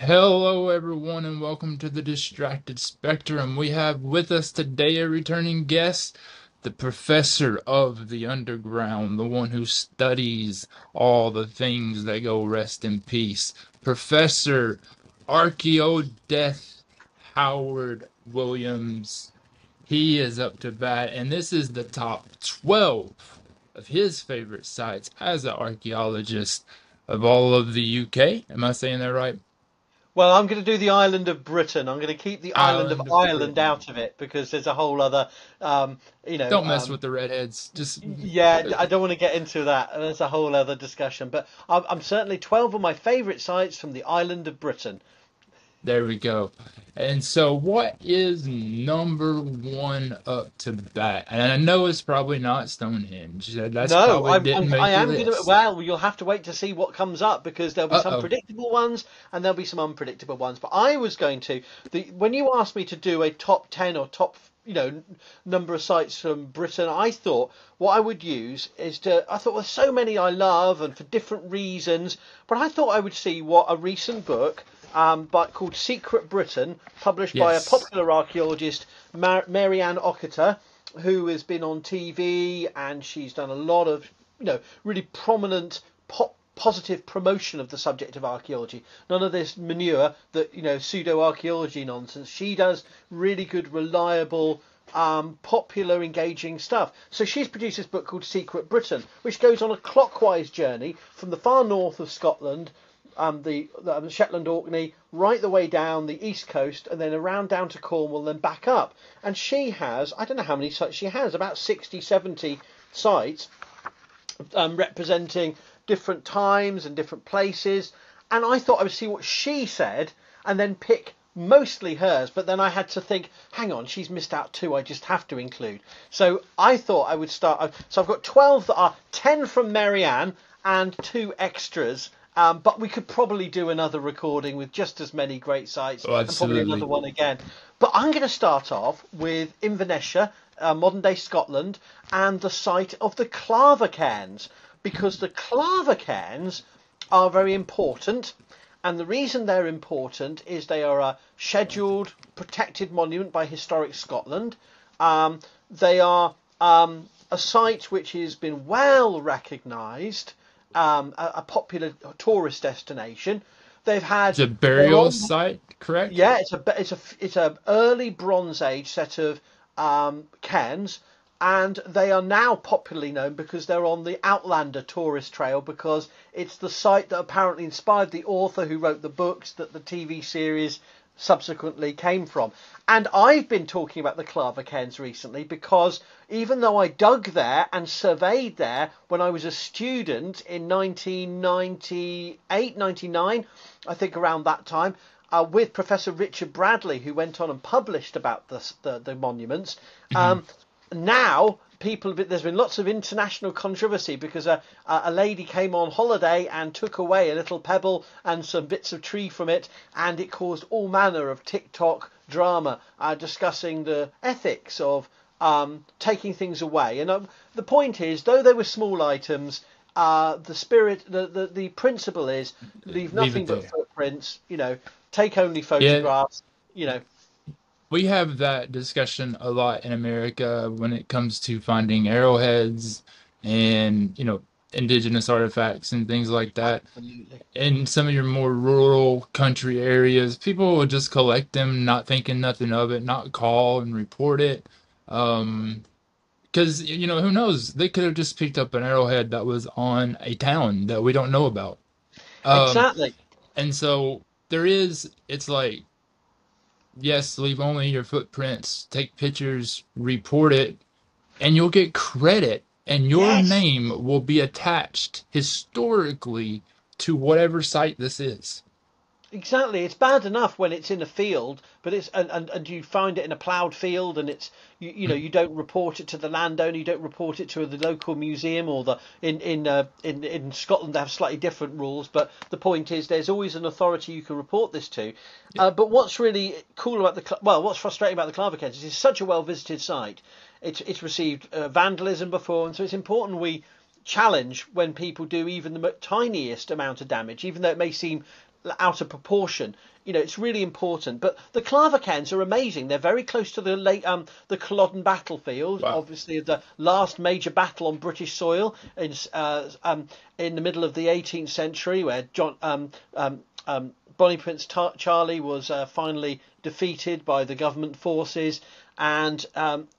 Hello everyone and welcome to The Distracted Spectrum. We have with us today a returning guest, the professor of the underground, the one who studies all the things that go rest in peace, Professor Archaeodeath Howard Williams. He is up to bat, and this is the top 12 of his favorite sites as an archaeologist of all of the UK. Am I saying that right? Well, I'm going to do the island of Britain. I'm going to keep the island of Ireland out of it because there's a whole other, you know. Don't mess with the redheads. Just yeah, I don't want to get into that. There's a whole other discussion. But I'm certainly 12 of my favourite sites from the island of Britain. There we go. And so, what is number one up to bat? And I know it's probably not Stonehenge. That's no, I am going to. Well, you'll have to wait to see what comes up because there'll be some predictable ones and there'll be some unpredictable ones. But I was going to. When you asked me to do a top 10 or top, you know, number of sites from Britain, I thought what I would use is to. I thought there's so many I love and for different reasons, but I thought I would see what a recent book. But called Secret Britain, published by a popular archaeologist, Mary-Ann Ochota, who has been on TV, and she's done a lot of, you know, really prominent positive promotion of the subject of archaeology. None of this manure that, you know, pseudo-archaeology nonsense. She does really good, reliable, popular, engaging stuff. So she's produced this book called Secret Britain, which goes on a clockwise journey from the far north of Scotland, the Shetland Orkney, right the way down the east coast and then around down to Cornwall, then back up. And she has, I don't know how many sites she has, about 60, 70 sites representing different times and different places. And I thought I would see what she said and then pick mostly hers. But then I had to think, hang on, she's missed out two. I just have to include. So I thought I would start. So I've got 12 that are 10 from Mary-Ann and 2 extras. But we could probably do another recording with just as many great sites and probably another one again. But I'm going to start off with Inverness, modern-day Scotland, and the site of the Clava Cairns, because the Clava Cairns are very important. And the reason they're important is they are a scheduled, protected monument by Historic Scotland. They are a site which has been well recognised. A popular tourist destination. They've had it's a burial site, correct? Yeah, it's a early Bronze Age set of cairns, and they are now popularly known because they're on the Outlander tourist trail because it's the site that apparently inspired the author who wrote the books that the TV series subsequently came from. And I've been talking about the Clava Cairns recently because even though I dug there and surveyed there when I was a student in 1998, 99, I think around that time, with Professor Richard Bradley, who went on and published about the monuments, now there's been lots of international controversy because a lady came on holiday and took away a little pebble and some bits of tree from it, and it caused all manner of TikTok drama discussing the ethics of taking things away. And the point is, though they were small items, the principle is leave nothing but footprints. You know, take only photographs. Yeah. You know. We have that discussion a lot in America when it comes to finding arrowheads and, you know, indigenous artifacts and things like that. Absolutely. In some of your more rural country areas, people will just collect them, not thinking nothing of it, not call and report it. Because, you know, who knows? They could have just picked up an arrowhead that was on a town that we don't know about. Exactly. And so there is, it's like, yes, leave only your footprints, take pictures, report it, and you'll get credit, and your name will be attached historically to whatever site this is. Exactly. It's bad enough when it's in a field, but it's and you find it in a ploughed field, and it's you know, you don't report it to the landowner, you don't report it to the local museum, or the in Scotland they have slightly different rules, but the point is there's always an authority you can report this to. But what's really cool about the what's frustrating about the Clava Cairns is it's such a well visited site. It's received vandalism before, and so it's important we challenge when people do even the tiniest amount of damage, even though it may seem out of proportion. You know, it's really important. But the Clava Cairns are amazing. They're very close to the late the Culloden battlefield. Wow. Obviously, the last major battle on British soil in the middle of the 18th century, where Bonnie Prince Charlie was finally defeated by the government forces, and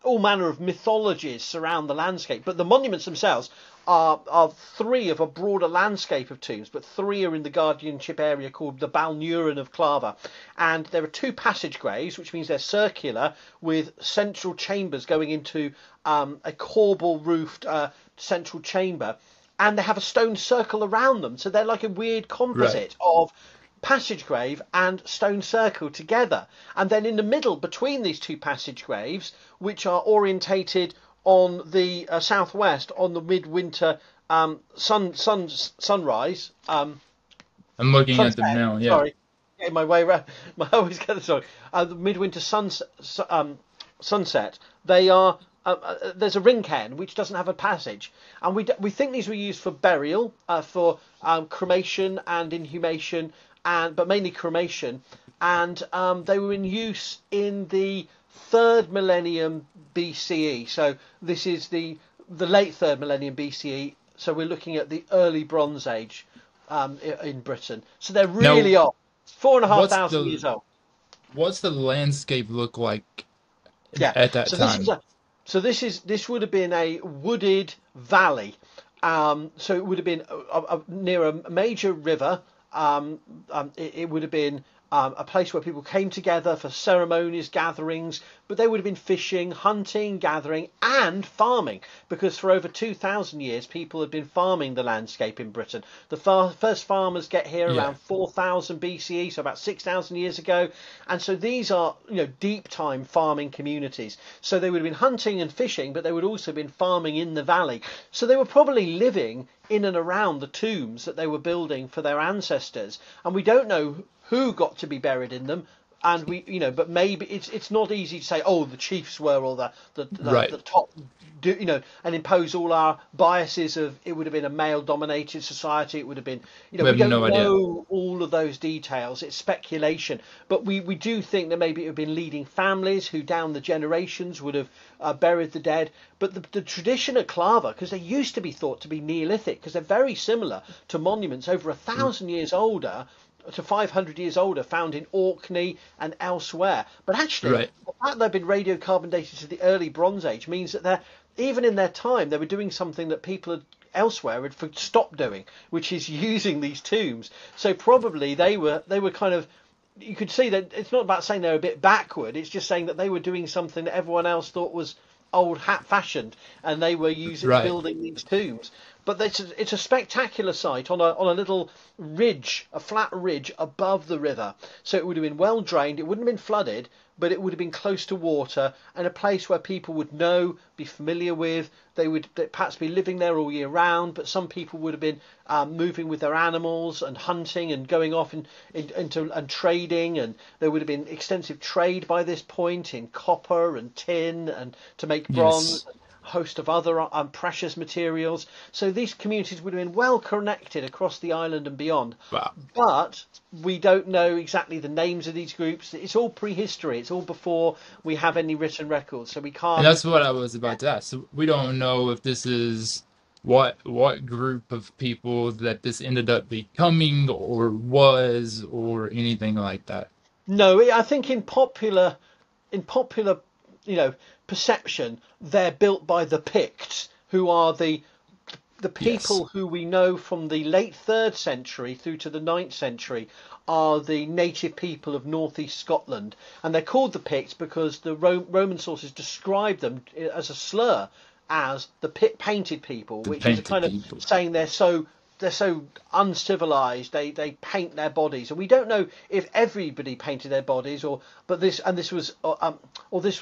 all manner of mythologies surround the landscape. But the monuments themselves are three of a broader landscape of tombs, but three are in the guardianship area called the Balnurin of Clava. And there are two passage graves, which means they're circular, with central chambers going into a corbel-roofed central chamber. And they have a stone circle around them, so they're like a weird composite of passage grave and stone circle together. And then in the middle between these two passage graves, which are orientated on the southwest on the midwinter sunrise. I'm looking sunset at them now. Yeah. Sorry, getting my way around. I always get this wrong. The midwinter sunset. They are. There's a ring cairn which doesn't have a passage, and we think these were used for burial, for cremation and inhumation, but mainly cremation, and they were in use in the 3rd millennium BCE. So this is the late 3rd millennium BCE. So we're looking at the early Bronze Age in Britain. So they're really old, 4,500 years old. What's the landscape look like at that time? So this would have been a wooded valley. So it would have been near a major river. It would have been a place where people came together for ceremonies, gatherings, but they would have been fishing, hunting, gathering, and farming, because for over 2,000 years people had been farming the landscape in Britain. The first farmers get here around 4,000 BCE, so about 6,000 years ago, and so these are, you know, deep-time farming communities. So they would have been hunting and fishing, but they would also have been farming in the valley. So they were probably living in and around the tombs that they were building for their ancestors, and we don't know who got to be buried in them. And we, you know, but maybe it's not easy to say, oh, the chiefs were, or the top, you know, and impose all our biases of it would have been a male-dominated society. It would have been, you know, we don't know all of those details. It's speculation, but we do think that maybe it would have been leading families who, down the generations, would have buried the dead. But the tradition at Clava, because they used to be thought to be Neolithic, because they're very similar to monuments over 1,000 years older to 500 years older found in Orkney and elsewhere, but actually the fact they've been radiocarbon dated to the early Bronze Age means that they're, even in their time, they were doing something that people had elsewhere had stopped doing, which is using these tombs. So probably they were kind of, you could see that it's not about saying they're a bit backward, it's just saying that they were doing something that everyone else thought was old hat fashioned, and they were using building these tombs. But it's a spectacular site on a little ridge, a flat ridge above the river. So it would have been well drained. It wouldn't have been flooded, but it would have been close to water, and a place where people would know, be familiar with. They would perhaps be living there all year round, but some people would have been moving with their animals and hunting and going off into trading. And there would have been extensive trade by this point in copper and tin and to make bronze. Yes. Host of other precious materials. So these communities would have been well connected across the island and beyond. Wow. But we don't know exactly the names of these groups. It's all prehistory. It's all before we have any written records, so we can't. And that's what I was about to ask. So we don't know if this is what group of people that this ended up becoming or was or anything like that. No, I think in popular, you know, perception, they're built by the Picts, who are the people who we know from the late 3rd century through to the 9th century are the native people of northeast Scotland. And they're called the Picts because the Roman sources describe them as a slur as the painted people, which is a kind of saying they're so uncivilized, they paint their bodies. And we don't know if everybody painted their bodies, or this was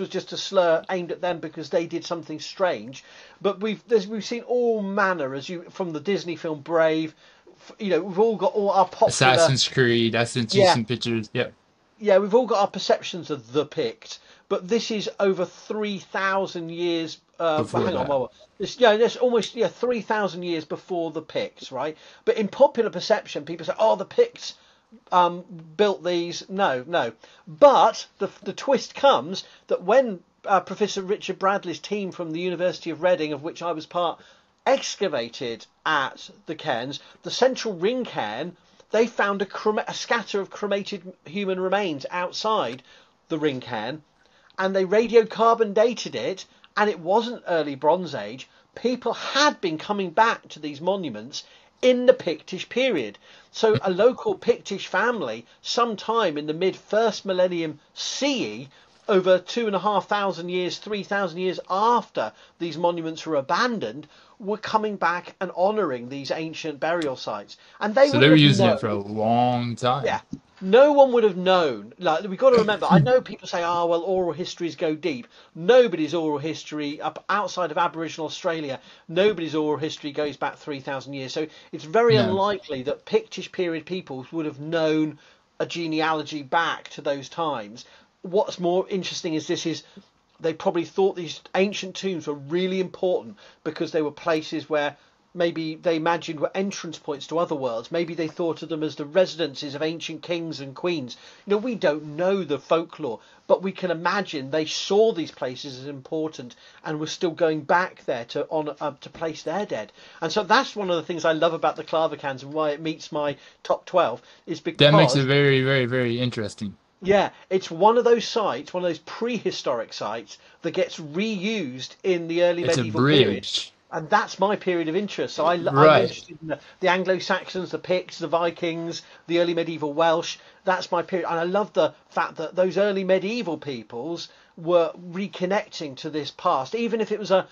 just a slur aimed at them because they did something strange. But we've seen all manner, from the Disney film Brave, you know, we've all got all our popular Assassin's Creed. I sent you some pictures. Yeah, we've all got our perceptions of the Pict, but this is over 3,000 years. That's almost 3,000 years before the Picts, right? But in popular perception, people say, "Oh, the Picts built these. No. But the twist comes that when Professor Richard Bradley's team from the University of Reading, of which I was part, excavated at the cairns, the central ring cairn, they found a scatter of cremated human remains outside the ring cairn, and they radiocarbon dated it, and it wasn't early Bronze Age. People had been coming back to these monuments in the Pictish period. So a local Pictish family, sometime in the mid-first millennium CE, over 2,500 years, 3,000 years after these monuments were abandoned, were coming back and honouring these ancient burial sites. And they were using it for a long time. Yeah. No one would have known. Like, we've got to remember, I know people say, oh, well, oral histories go deep. Nobody's oral history, up outside of Aboriginal Australia, nobody's oral history goes back 3,000 years. So it's very unlikely that Pictish period people would have known a genealogy back to those times. What's more interesting is this is they probably thought these ancient tombs were really important because they were places where maybe they imagined were entrance points to other worlds. Maybe they thought of them as the residences of ancient kings and queens. You know, we don't know the folklore, but we can imagine they saw these places as important and were still going back there to place their dead. And so that's one of the things I love about the Clava Cairns and why it meets my top 12 is because that makes it very, very, very interesting. Yeah, it's one of those sites, one of those prehistoric sites that gets reused in the early medieval period. And that's my period of interest. So I'm interested in the Anglo-Saxons, the Picts, the Vikings, the early medieval Welsh. That's my period. And I love the fact that those early medieval peoples were reconnecting to this past, even if it was not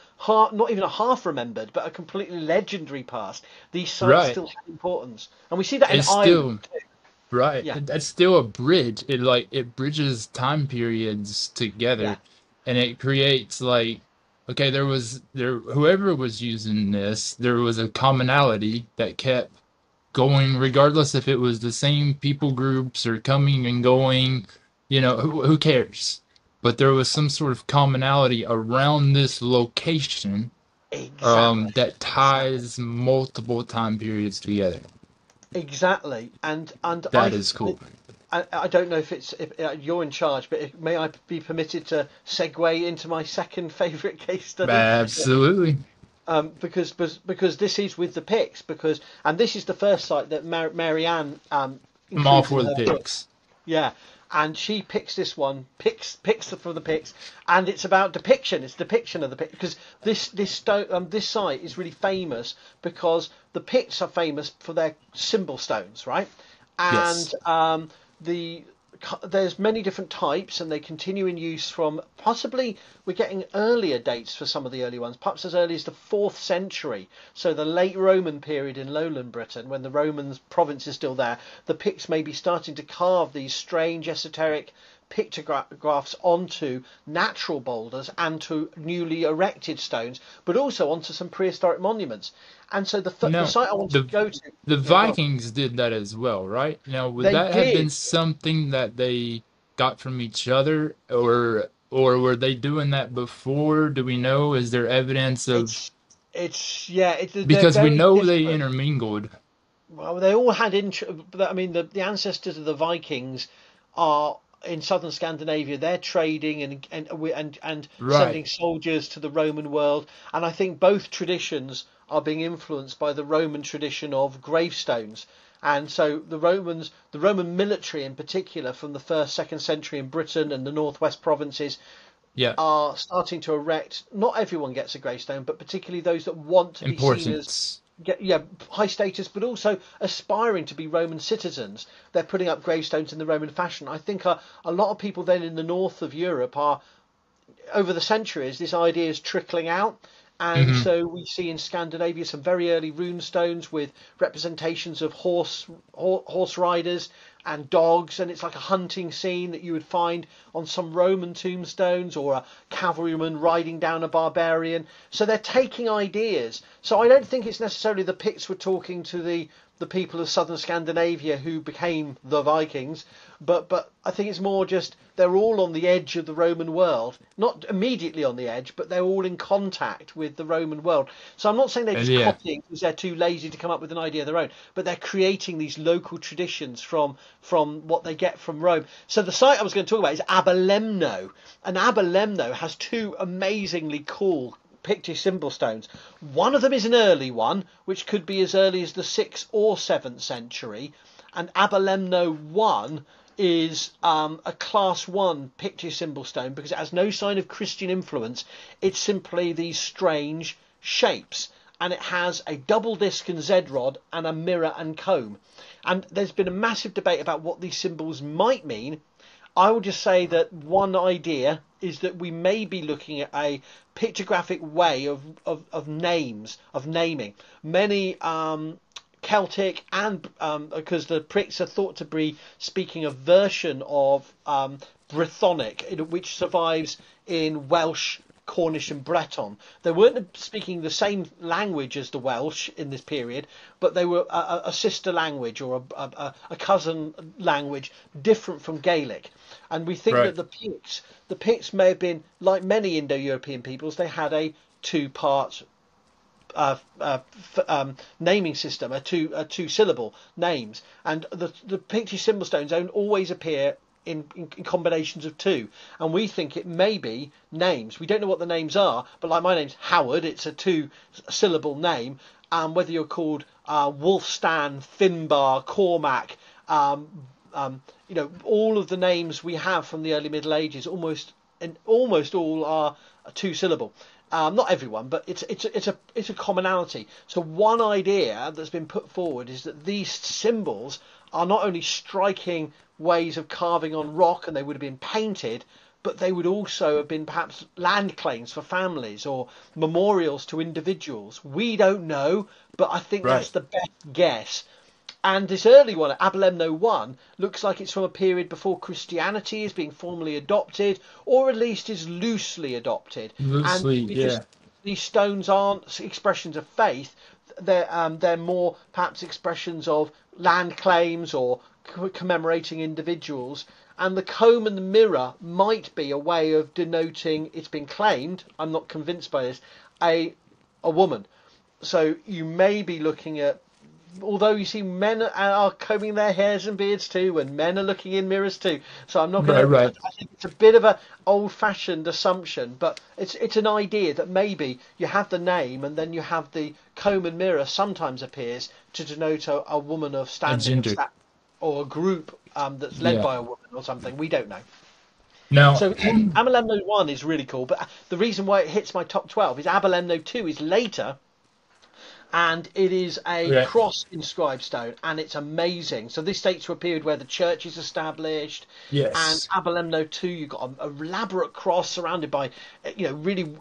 even a half-remembered, but a completely legendary past. These sites still have importance. And we see that in Ireland too. Right, yeah. That's still a bridge. It bridges time periods together, and it creates whoever was using this, there was a commonality that kept going, regardless if it was the same people groups or coming and going. You know, who cares? But there was some sort of commonality around this location that ties multiple time periods together. Exactly, and that is cool. I don't know if you're in charge, but may I be permitted to segue into my second favourite case study? Absolutely. Because this is with the Picts, and this is the first site that Mary-Ann. I'm all for the Picts. Yeah, and she picks this one, picks for the Picts, and it's about depiction. It's depiction of the Picts, because this site is really famous because the Picts are famous for their symbol stones, right? And there's many different types, and they continue in use from possibly, we're getting earlier dates for some of the early ones, perhaps as early as the 4th century. So the late Roman period in lowland Britain, when the Roman province is still there, the Picts may be starting to carve these strange esoteric pictographs onto natural boulders and to newly erected stones, but also onto some prehistoric monuments. And so the site I want to go to... The Vikings did that as well, right? Now, would that have been something that they got from each other, or were they doing that before? Do we know? Is there evidence of... Because we know they intermingled. Well, they all had... I mean, the ancestors of the Vikings are... in southern Scandinavia, they're trading and sending soldiers to the Roman world, and I think both traditions are being influenced by the Roman tradition of gravestones. And so the Roman military in particular, from the 1st, 2nd century in Britain and the northwest provinces, are starting to erect. Not everyone gets a gravestone, but particularly those that want to be seen as high status, but also aspiring to be Roman citizens. They're putting up gravestones in the Roman fashion. I think a lot of people then in the north of Europe are, over the centuries, this idea is trickling out. And so we see in Scandinavia some very early rune stones with representations of horse riders and dogs, and it's like a hunting scene that you would find on some Roman tombstones, or a cavalryman riding down a barbarian. So they're taking ideas. So I don't think it's necessarily the Picts were talking to the the people of southern Scandinavia who became the Vikings, but I think it's more just they're all on the edge of the Roman world. Not immediately on the edge, but they're all in contact with the Roman world. So I'm not saying they're just copying because they're too lazy to come up with an idea of their own, but they're creating these local traditions from what they get from Rome. So the site I was going to talk about is Aberlemno, and Aberlemno has two amazingly cool Pictish symbol stones. One of them is an early one, which could be as early as the 6th or 7th century, and Aberlemno 1 is a class 1 Pictish symbol stone because it has no sign of Christian influence. It's simply these strange shapes, and it has a double disc and Z rod and a mirror and comb. And there's been a massive debate about what these symbols might mean. I will just say that one idea is that we may be looking at a pictographic way of naming. Many Celtic and because the Picts are thought to be speaking a version of Brythonic, which survives in Welsh, Cornish and Breton. They weren't speaking the same language as the Welsh in this period, but they were a sister language or a cousin language different from Gaelic. And we think that the Picts may have been, like many Indo-European peoples, they had a two-part naming system, two-syllable names. And the Pictish symbol stones don't always appear in combinations of two, and we think it may be names. We don't know what the names are, but like my name's Howard, it's a two-syllable name, and whether you're called Wulfstan, Finbar, Cormac, you know, all of the names we have from the early Middle Ages almost all are two-syllable. Not everyone, but it's a commonality. So one idea that's been put forward is that these symbols are not only striking ways of carving on rock, and they would have been painted, but they would also have been perhaps land claims for families or memorials to individuals. We don't know, but I think that's the best guess. And this early one, Aberlemno 1, looks like it's from a period before Christianity is being formally adopted, or at least is loosely adopted. These stones aren't expressions of faith. They're more perhaps expressions of land claims or commemorating individuals. And the comb and the mirror might be a way of denoting, it's been claimed, I'm not convinced by this, a woman. So you may be looking at, although you see men are combing their hairs and beards too, and men are looking in mirrors too, so I'm not going to, I think it's a bit of an old-fashioned assumption, but it's an idea that maybe you have the name and then you have the comb and mirror sometimes appears to denote a woman of standing or a group that's led by a woman or something. We don't know. Now, so Aberlemno 1 is really cool, but the reason why it hits my top 12 is Aberlemno 2 is later, and it is a cross inscribed stone, and it's amazing. So this dates to a period where the church is established. Yes. And Aberlemno 2, you've got an elaborate cross surrounded by, you know, really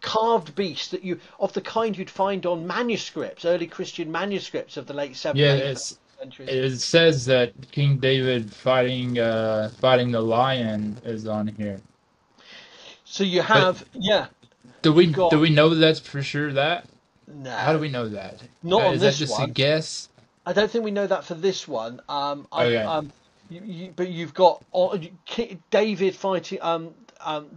carved beasts that you of the kind you'd find on manuscripts, early Christian manuscripts of the late 7th century. It says that King David fighting the lion is on here. So you have Do we know that's for sure that? No. How do we know that? Not on this one. Is that just a guess? I don't think we know that for this one. But you've got David fighting. You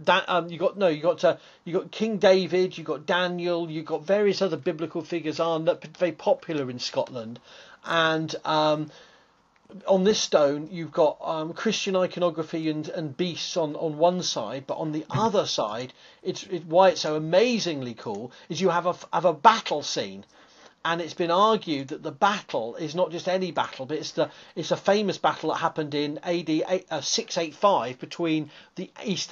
got King David. You got Daniel. You got various other biblical figures that very popular in Scotland, and on this stone you've got Christian iconography and beasts on one side, but on the other side, why it's so amazingly cool is you have a battle scene, and it's been argued that the battle is not just any battle, but it's a famous battle that happened in AD 685 between the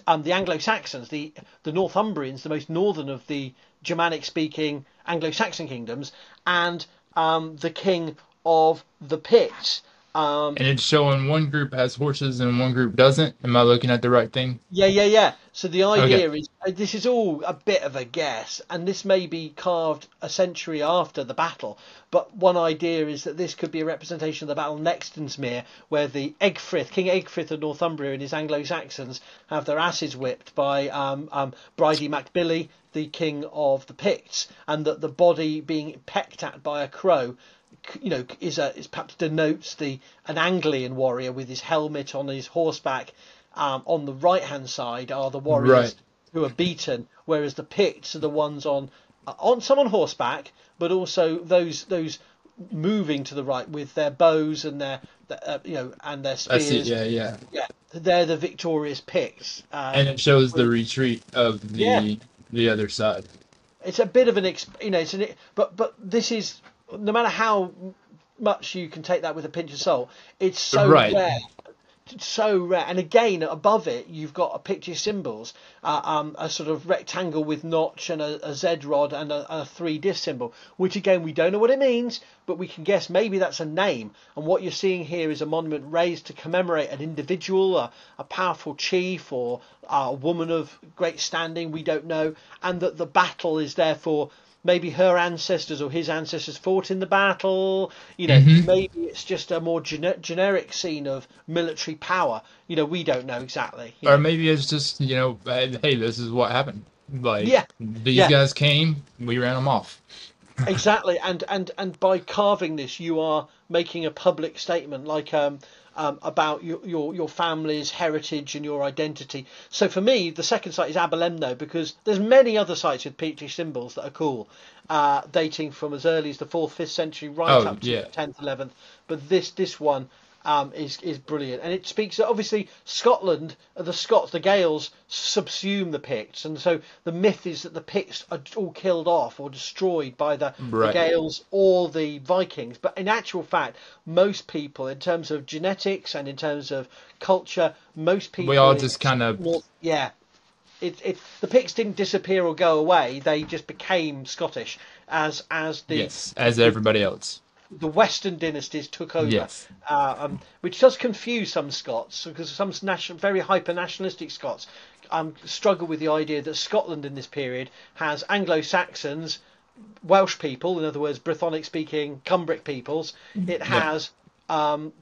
Anglo-Saxons, the Northumbrians, the most northern of the Germanic-speaking Anglo-Saxon kingdoms, and the king of the Picts. And it's showing one group has horses and one group doesn't. Am I looking at the right thing? Yeah. So the idea is this is all a bit of a guess, and this may be carved a century after the battle. But one idea is that this could be a representation of the battle Nextonsmere, where the Egfrith, King Egfrith of Northumbria and his Anglo-Saxons have their asses whipped by Bridie MacBilly, the king of the Picts, and that the body being pecked at by a crow you know, is perhaps denotes an Anglian warrior with his helmet on his horseback. On the right-hand side are the warriors who are beaten, whereas the Picts are the ones on some on horseback, but also those moving to the right with their bows and their spears. I see, yeah. They're the victorious Picts, and it shows the retreat of the other side. It's a bit of an but this is, no matter how much you can take that with a pinch of salt, it's so rare. So rare. And again, above it you've got a picture symbols, a sort of rectangle with notch and a Z rod and a three disc symbol, which again we don't know what it means, but we can guess maybe that's a name. And what you're seeing here is a monument raised to commemorate an individual, a powerful chief, or a woman of great standing. We don't know, and that the battle is therefore maybe her ancestors or his ancestors fought in the battle. You know, maybe it's just a more generic scene of military power. You know, we don't know exactly. Or maybe it's just, you know, hey, this is what happened. Like, these guys came, we ran them off. Exactly, and by carving this, you are making a public statement, like about your family's heritage and your identity. So for me, the second site is Aberlemno, because there's many other sites with Pictish symbols that are cool, dating from as early as the 4th, 5th century up to the 10th, 11th. But this one is brilliant. And it speaks, obviously, Scotland, the Scots, the Gaels, subsume the Picts. And so the myth is that the Picts are all killed off or destroyed by the Gaels or the Vikings. But in actual fact, most people, in terms of genetics and in terms of culture, most people... We all just kind of... Yeah. The Picts didn't disappear or go away. They just became Scottish as everybody else. The Western dynasties took over, which does confuse some Scots, because some very hyper-nationalistic Scots struggle with the idea that Scotland in this period has Anglo-Saxons, Welsh people, in other words, Brythonic-speaking Cumbric peoples. It has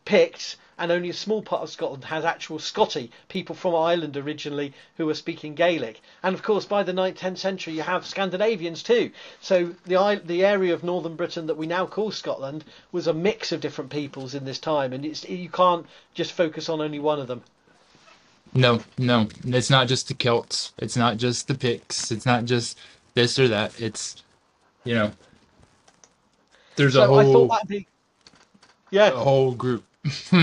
Picts, and only a small part of Scotland has actual Scotty, people from Ireland originally who were speaking Gaelic. And of course, by the 9th, 10th century, you have Scandinavians too. So the area of northern Britain that we now call Scotland was a mix of different peoples in this time, and you can't just focus on only one of them. No, it's not just the Celts, it's not just the Picts, it's not just this or that. It's, you know, there's a whole... I thought that'd be... Yeah. The whole group. So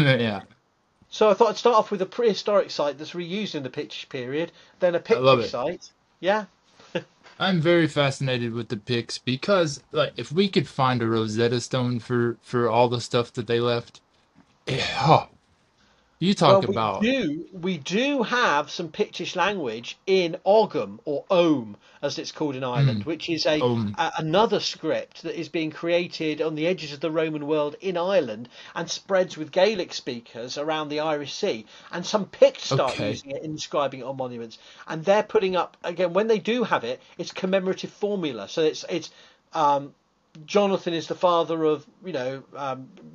I thought I'd start off with a prehistoric site that's reused in the Pictish period, then a Pictish site. Yeah. I'm very fascinated with the Picts, because like, if we could find a Rosetta Stone for all the stuff that they left, you talk about... We do have some Pictish language in Ogham, or Ohm, as it's called in Ireland, which is another script that is being created on the edges of the Roman world in Ireland and spreads with Gaelic speakers around the Irish Sea. And some Picts start using it, inscribing it on monuments. And they're putting up, again, when they do have it, it's commemorative formula. So it's Jonathan is the father of, you know,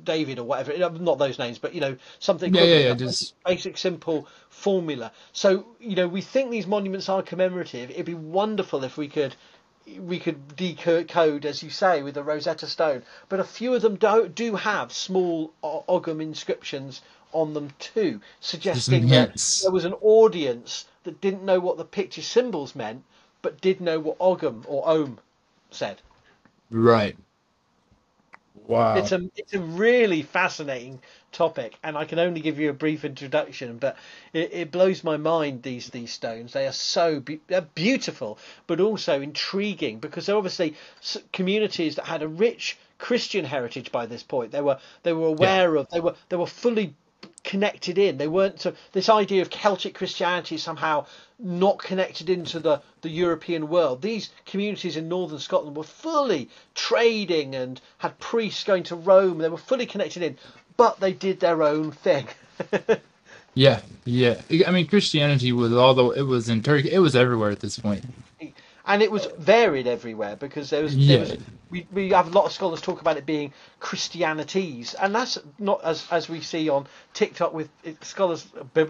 David or whatever. Not those names, but, you know, something. Basic, simple formula. So, you know, we think these monuments are commemorative. It'd be wonderful if we could decode, as you say, with a Rosetta Stone. But a few of them do have small Ogham inscriptions on them too, suggesting that there was an audience that didn't know what the picture symbols meant, but did know what Ogham or Ohm said. Right. Wow. It's a really fascinating topic, and I can only give you a brief introduction, but it blows my mind, these stones. They are so they're beautiful, but also intriguing, because they're obviously communities that had a rich Christian heritage by this point. They were aware of, they were fully connected in. They weren't this idea of Celtic Christianity somehow not connected into the European world. These communities in northern Scotland were fully trading and had priests going to Rome. They were fully connected in, but they did their own thing. I mean, Christianity was, although it was in Turkey, it was everywhere at this point. And it was varied everywhere, because we have a lot of scholars talk about it being Christianities, and that's not as we see on TikTok with scholars,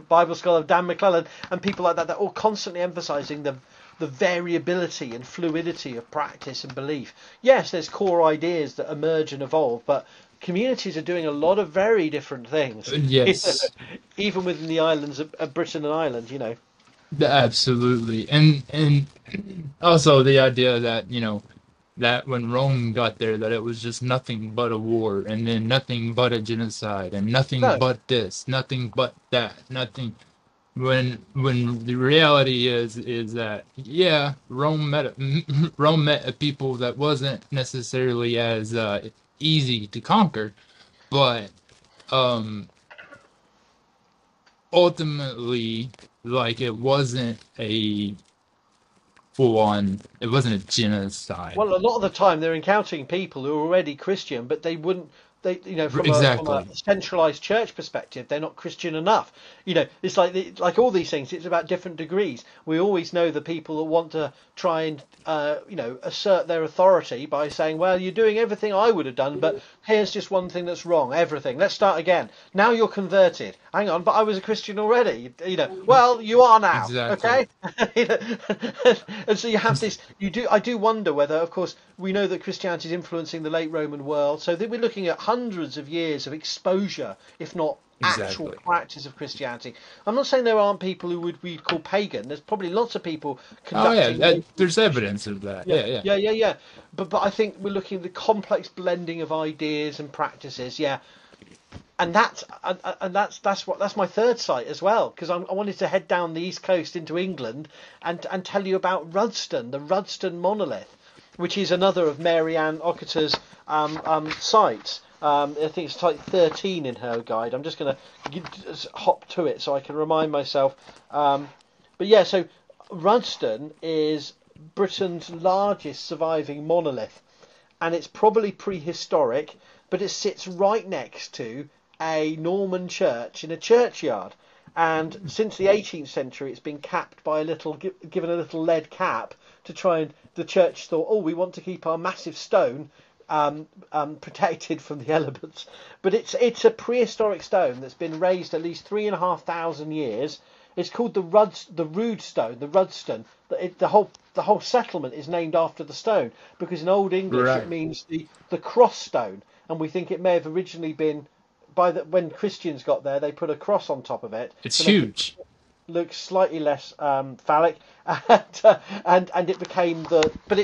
Bible scholar Dan McClellan and people like that. They're all constantly emphasising the the variability and fluidity of practice and belief. Yes, there's core ideas that emerge and evolve, but communities are doing a lot of very different things. Yes. Even within the islands of Britain and Ireland, you know. Absolutely. And also the idea that, you know, that when Rome got there, that it was just nothing but a war, and then nothing but a genocide, and nothing but this, nothing but that, nothing. When the reality is that, yeah, Rome met a people that wasn't necessarily as easy to conquer, but ultimately, like, it wasn't a full-on, it wasn't a genocide. Well, a lot of the time they're encountering people who are already Christian, but they wouldn't, they, you know, from, exactly. From a centralized church perspective, they're not Christian enough. You know, it's like the, like all these things, it's about different degrees. We always know the people that want to try and, you know, assert their authority by saying, well, you're doing everything I would have done, but here's just one thing that's wrong, everything. Let's start again. Now you're converted. Hang on, but I was a Christian already. You know, well, you are now, exactly. Okay? You know? And so you have this, I do wonder whether, of course, we know that Christianity is influencing the late Roman world, so that we're looking at hundreds of years of exposure, if not actual practice of Christianity. I'm not saying there aren't people who would be called pagan. There's probably lots of people conducting. Oh yeah, there's evidence of that. Yeah. But I think we're looking at the complex blending of ideas and practices. Yeah, and that's my third site as well, because I wanted to head down the east coast into England and tell you about Rudston, the Rudston monolith, which is another of Mary-Ann Ochota's sites. I think it's type 13 in her guide. I'm just going to hop to it so I can remind myself. But yeah, so Rudston is Britain's largest surviving monolith, and it's probably prehistoric, but it sits right next to a Norman church in a churchyard. And since the 18th century, it's been capped by given a little lead cap to try and the church thought, oh, we want to keep our massive stone protected from the elements. But it's a prehistoric stone that's been raised at least 3,500 years. It's called the Rudston. The whole settlement is named after the stone, because in Old English it means the cross stone, and we think it may have originally been when Christians got there, they put a cross on top of it. It's huge. Looks slightly less phallic, and it became It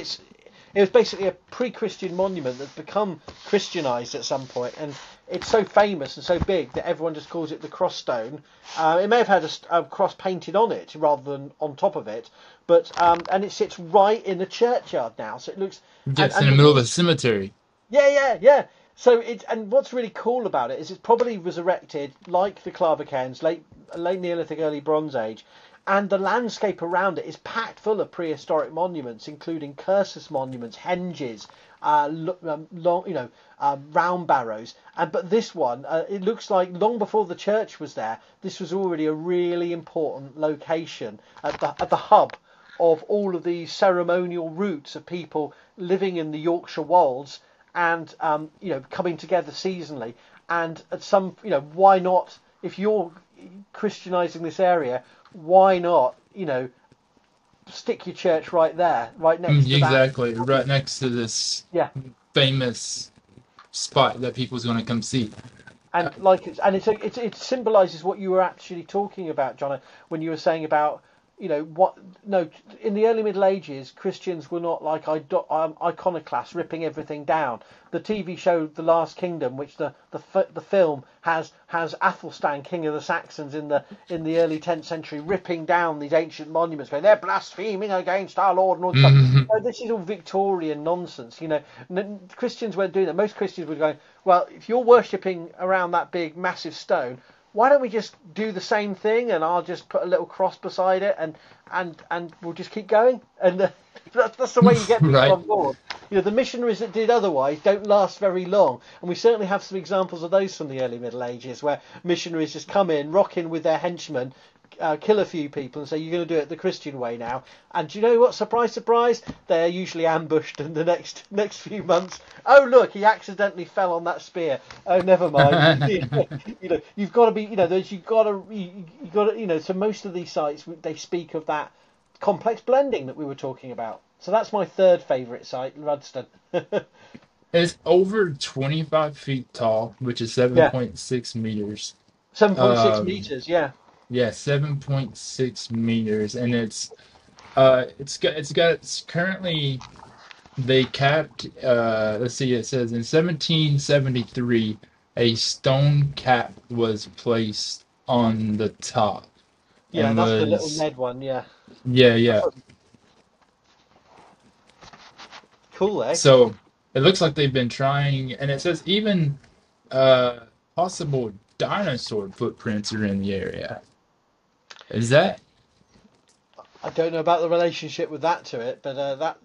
was basically a pre-Christian monument that's become Christianized at some point, and it's so famous and so big that everyone just calls it the Cross Stone. It may have had a cross painted on it rather than on top of it, but and it sits right in the churchyard now, so it looks. Yes, in the middle of a cemetery. Yeah. So and what's really cool about it is it's probably was erected like the Clava Cairns, late Neolithic, early Bronze Age. And the landscape around it is packed full of prehistoric monuments, including cursus monuments, henges, round barrows. But this one, it looks like long before the church was there, this was already a really important location at the hub of all of these ceremonial routes of people living in the Yorkshire Wolds and coming together seasonally. And at some, why not, if you're Christianizing this area, why not, stick your church right there, right next to exactly, that. Right next to this famous spot that people's going to come see. And it symbolises what you were actually talking about, John, when you were saying about, in the early Middle Ages, Christians were not like iconoclasts ripping everything down. The TV show The Last Kingdom, which the film has Athelstan, king of the Saxons, in the early 10th century, ripping down these ancient monuments, going, they're blaspheming against our Lord and all this stuff. So this is all Victorian nonsense, Christians weren't doing that. Most Christians were going, well, if you're worshipping around that big, massive stone, why don't we just do the same thing, and I'll just put a little cross beside it, and we'll just keep going. And that's the way you get people on board. The missionaries that did otherwise don't last very long. And we certainly have some examples of those from the early Middle Ages, where missionaries just come in, rock in with their henchmen, kill a few people and say, you're going to do it the Christian way now. And do you know what? Surprise, surprise. They're usually ambushed in the next few months. Oh, look, he accidentally fell on that spear. Oh, never mind. You've got to be, so most of these sites, they speak of that complex blending that we were talking about. So that's my third favourite site, Rudston. It's over 25 feet tall, which is 7.6 meters. 7.6 meters, yeah. Yeah, 7.6 meters, and it's currently they capped. Let's see, it says in 1773 a stone cap was placed on the top. Yeah, that's the little lead one. Yeah. Yeah, yeah. Cool, eh? So it looks like they've been trying, and it says even possible dinosaur footprints are in the area. Is that? I don't know about the relationship with that to it, but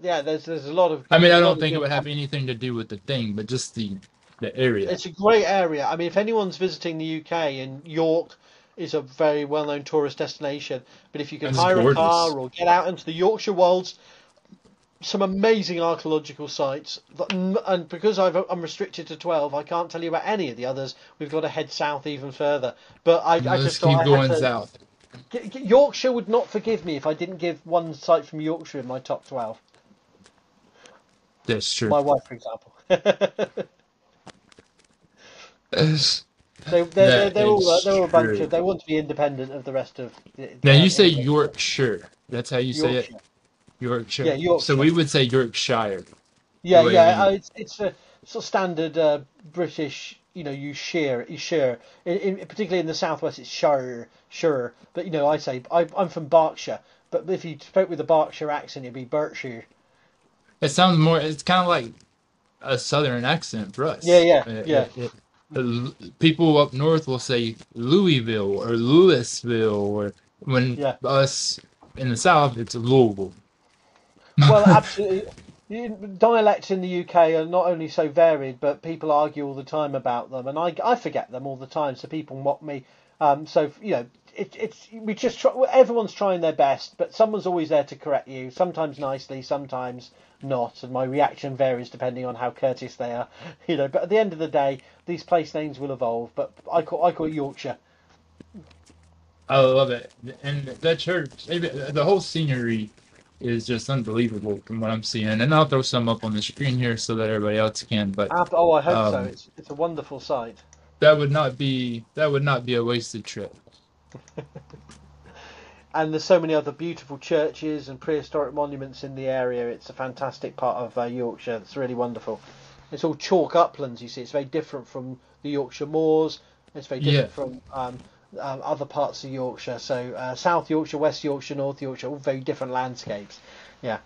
there's a lot of. I mean, I don't think it would have anything to do with the thing, but just the area. It's a great area. I mean, if anyone's visiting the UK, and York is a very well-known tourist destination, but if you can hire a car or get out into the Yorkshire Wolds. Some amazing archaeological sites, and because I'm restricted to 12, I can't tell you about any of the others. We've got to head south even further. But I just thought keep going south. Yorkshire would not forgive me if I didn't give one site from Yorkshire in my top 12. That's true. My wife, for example. They're all a bunch of. They want to be independent of the rest of. Now you say Yorkshire. That's how you say it. Yorkshire. Yeah, Yorkshire. So we would say Yorkshire. Yeah, yeah. It's a sort of standard British, you shear. Particularly in the southwest, it's shire. But I say I'm from Berkshire. But if you spoke with a Berkshire accent, it'd be Berkshire. It sounds more. It's kind of like a southern accent for us. Yeah, yeah, people up north will say Louisville or Louisville, or us in the south, it's Louisville. Well, absolutely. Dialects in the UK are not only so varied, but people argue all the time about them, and I forget them all the time. So people mock me. We just try. Everyone's trying their best, but someone's always there to correct you. Sometimes nicely, sometimes not. And my reaction varies depending on how courteous they are. But at the end of the day, these place names will evolve. But I call it Yorkshire. I love it, and that church, the whole scenery is just unbelievable from what I'm seeing, and I'll throw some up on the screen here so that everybody else can. But I hope so. It's a wonderful sight. That would not be a wasted trip. And there's so many other beautiful churches and prehistoric monuments in the area. It's a fantastic part of Yorkshire. It's really wonderful. It's all chalk uplands. You see, it's very different from the Yorkshire moors. It's very different from. Other parts of Yorkshire, so South Yorkshire, West Yorkshire, North Yorkshire, all very different landscapes. Yeah.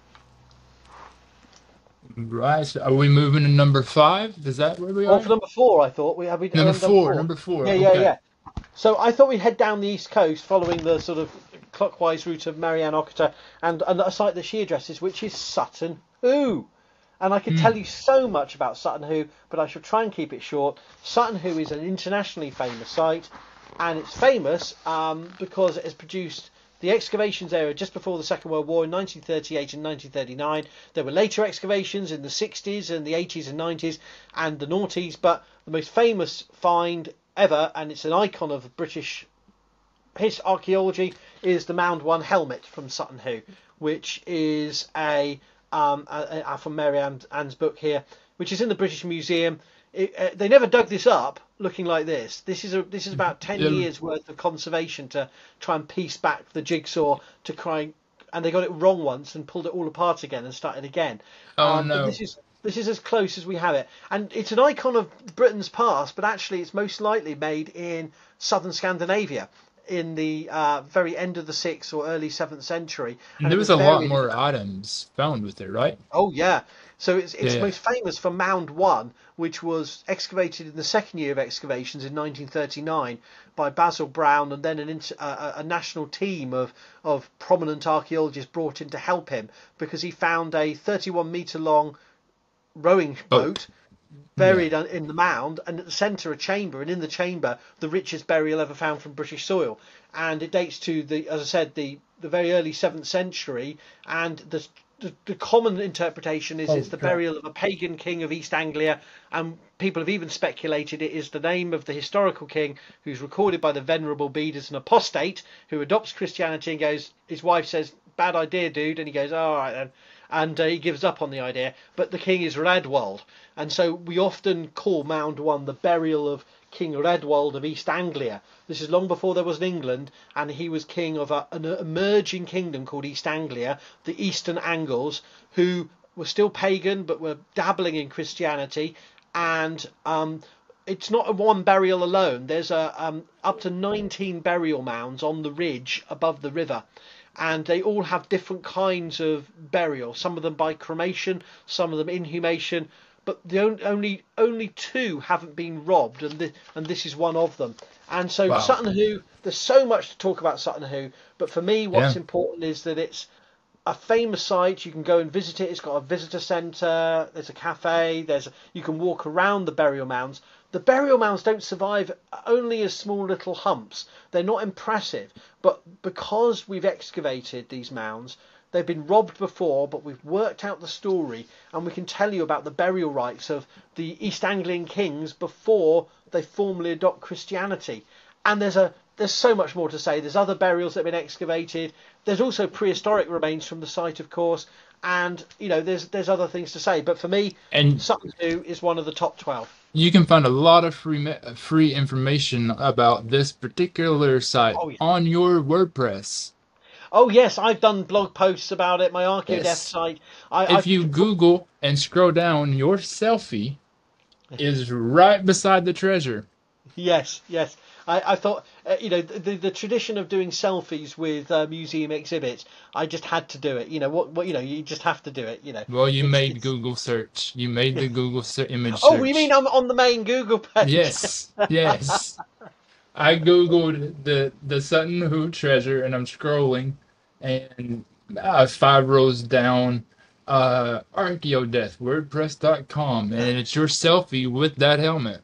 Right. So are we moving to number 5? Is that where we are? Well, for number 4, I thought we have. Number four. Yeah, yeah, okay. So I thought we'd head down the east coast, following the sort of clockwise route of Mary-Ann Ochota, and a site that she addresses, which is Sutton Hoo. And I could tell you so much about Sutton Hoo, but I shall try and keep it short. Sutton Hoo is an internationally famous site. And it's famous because it has produced the excavations era just before the Second World War in 1938 and 1939. There were later excavations in the 60s and the 80s and 90s and the noughties, but the most famous find ever, and it's an icon of British archaeology, is the Mound 1 helmet from Sutton Hoo, which is from Mary Ann's book here, which is in the British Museum. They never dug this up looking like this. This is about 10 years worth of conservation to try and piece back the jigsaw to try, and they got it wrong once and pulled it all apart again and started again. No. This is as close as we have it, and it's an icon of Britain's past, but actually it's most likely made in southern Scandinavia in the very end of the 6th or early 7th century. And there was a lot more items found with it, right? Oh, yeah. So it's most famous for Mound 1, which was excavated in the second year of excavations in 1939 by Basil Brown, and then a national team of prominent archaeologists brought in to help him because he found a 31-metre-long rowing boat buried in the mound, and at the centre a chamber, and in the chamber the richest burial ever found from British soil, and it dates to, as I said, the very early 7th century, and the the common interpretation is it's the burial of a pagan king of East Anglia, and people have even speculated it is the name of the historical king who's recorded by the Venerable Bede as an apostate who adopts Christianity and goes, his wife says, bad idea, dude, and he goes, all right then, and he gives up on the idea. But the king is Rædwald, and so we often call Mound One the burial of King Rædwald of East Anglia. This is long before there was an England, and he was king of an emerging kingdom called East Anglia, the Eastern Angles, who were still pagan but were dabbling in Christianity. And it's not one burial alone. There's up to 19 burial mounds on the ridge above the river, and they all have different kinds of burial, some of them by cremation, some of them inhumation. But the only two haven't been robbed, and this is one of them. And so Sutton Hoo, there's so much to talk about Sutton Hoo, but for me what's important is that it's a famous site. You can go and visit it. It's got a visitor centre, there's a cafe, you can walk around the burial mounds. The burial mounds don't survive only as small little humps. They're not impressive, but because we've excavated these mounds, they've been robbed before, but we've worked out the story, and we can tell you about the burial rites of the East Anglian kings before they formally adopt Christianity. And there's so much more to say. There's other burials that have been excavated. There's also prehistoric remains from the site, of course, and there's other things to say. But for me, Sutton Hoo is one of the top 12. You can find a lot of free information about this particular site on your WordPress. Oh, yes, I've done blog posts about it, my Archaeodeath site. If you Google and scroll down, your selfie is right beside the treasure. Yes, yes. I thought, the tradition of doing selfies with museum exhibits, I just had to do it. You just have to do it, Well, you made the Google image search. Oh, you mean I'm on the main Google page? Yes, yes. I googled the Sutton Hoo treasure, and I'm scrolling, and 5 rows down, Archaeodeath, wordpress.com, and it's your selfie with that helmet.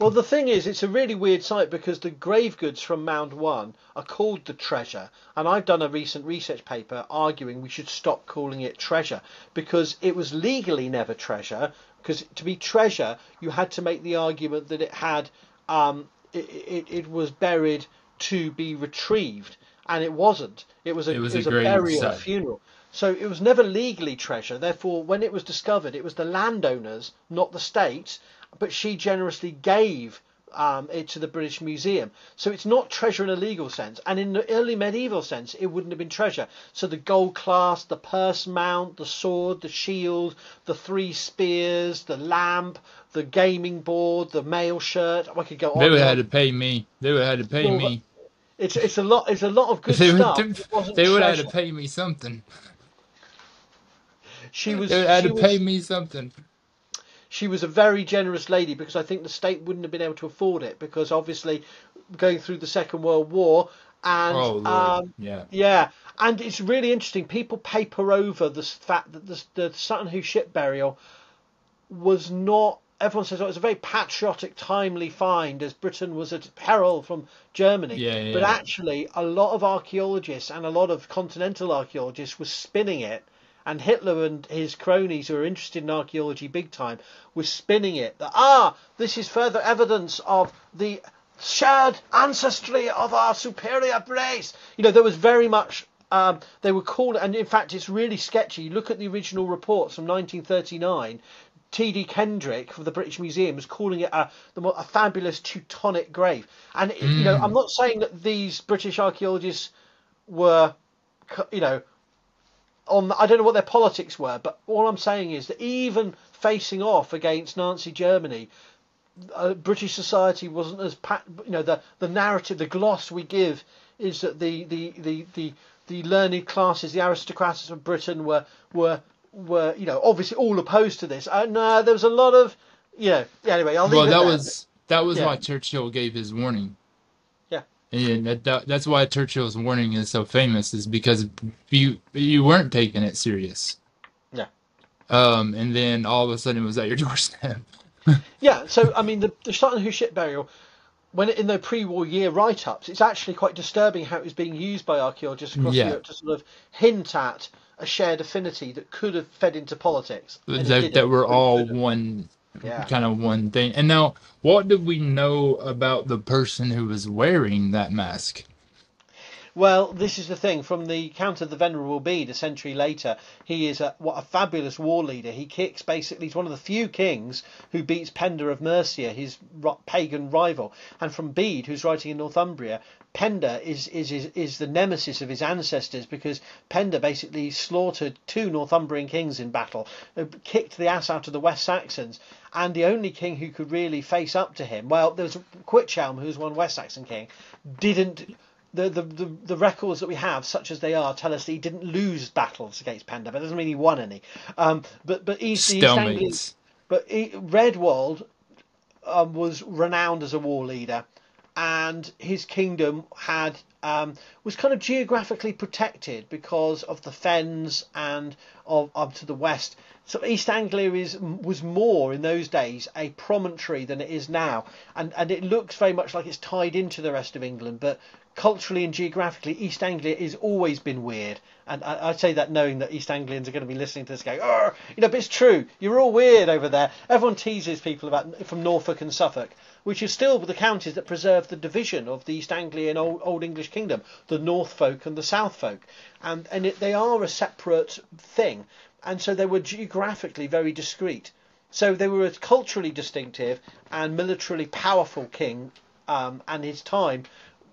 Well, the thing is, it's a really weird site because the grave goods from Mound One are called the treasure, and I've done a recent research paper arguing we should stop calling it treasure because it was legally never treasure, because to be treasure, you had to make the argument that it had... It was buried to be retrieved, and it wasn't. It was a burial funeral. So it was never legally treasure. Therefore, when it was discovered, it was the landowners, not the state, but she generously gave it to the British Museum. So it's not treasure in a legal sense. And in the early medieval sense, it wouldn't have been treasure. So the gold clasp, the purse mount, the sword, the shield, the 3 spears, the lamp, the gaming board, the mail shirt. I could go on. They would have had to pay me. It's a lot of good stuff. They would have had to pay me something. She was a very generous lady, because I think the state wouldn't have been able to afford it, because obviously going through the Second World War, and and it's really interesting. People paper over this fact that the Sutton Hoo ship burial was not. Everyone says, oh, it was a very patriotic, timely find as Britain was at peril from Germany. But actually, a lot of archaeologists and a lot of continental archaeologists were spinning it. And Hitler and his cronies, who are interested in archaeology big time, were spinning it. That, this is further evidence of the shared ancestry of our superior race. There was very much... they were called... And in fact, it's really sketchy. You look at the original reports from 1939... T.D. Kendrick from the British Museum is calling it a fabulous Teutonic grave. And, I'm not saying that these British archaeologists were, I don't know what their politics were, but all I'm saying is that even facing off against Nazi Germany, British society wasn't as, the narrative, the gloss we give is that the learned classes, the aristocrats of Britain were obviously all opposed to this. No, there was a lot of anyway, I'll leave it there. That was why Churchill gave his warning. And that's why Churchill's warning is so famous, is because you weren't taking it serious. And then all of a sudden it was at your doorstep. So I mean the Sutton Hoo ship burial when in their pre-war year write-ups, it's actually quite disturbing how it was being used by archaeologists across Europe to sort of hint at a shared affinity that could have fed into politics. That were all one kind of one thing. And now, what do we know about the person who was wearing that mask? Well, this is the thing. From the Count of the Venerable Bede, a century later, he is a fabulous war leader. He kicks, basically, he's one of the few kings who beats Penda of Mercia, his pagan rival. And from Bede, who's writing in Northumbria, Penda is the nemesis of his ancestors, because Penda basically slaughtered two Northumbrian kings in battle, kicked the ass out of the West Saxons, and the only king who could really face up to him, well, there was Cuichelm, who was one West Saxon king, didn't... The records that we have, such as they are, tell us that he didn't lose battles against Penda, but it doesn't mean he won any. But Rædwald was renowned as a war leader, and his kingdom had was kind of geographically protected because of the fens and of up to the west. So East Anglia was more in those days a promontory than it is now, and it looks very much like it's tied into the rest of England, but culturally and geographically, East Anglia has always been weird. And I say that knowing that East Anglians are going to be listening to this going, you know, but it's true. You're all weird over there. Everyone teases people about from Norfolk and Suffolk, which is still the counties that preserve the division of the East Anglian Old English kingdom, the North folk and the South folk. And they are a separate thing. And so they were geographically very discrete. So they were a culturally distinctive and militarily powerful king, and his time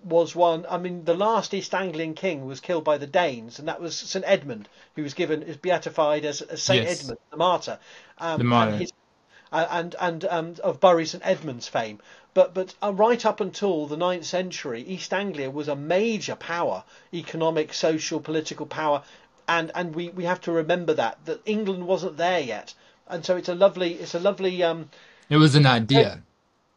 was one. I mean, the last East Anglian king was killed by the Danes, and that was St Edmund, who was beatified as Saint Edmund the Martyr, and of Bury St Edmund's fame. But right up until the 9th century, East Anglia was a major power, economic, social, political power, and we have to remember that England wasn't there yet, and so it's a lovely. It was an idea.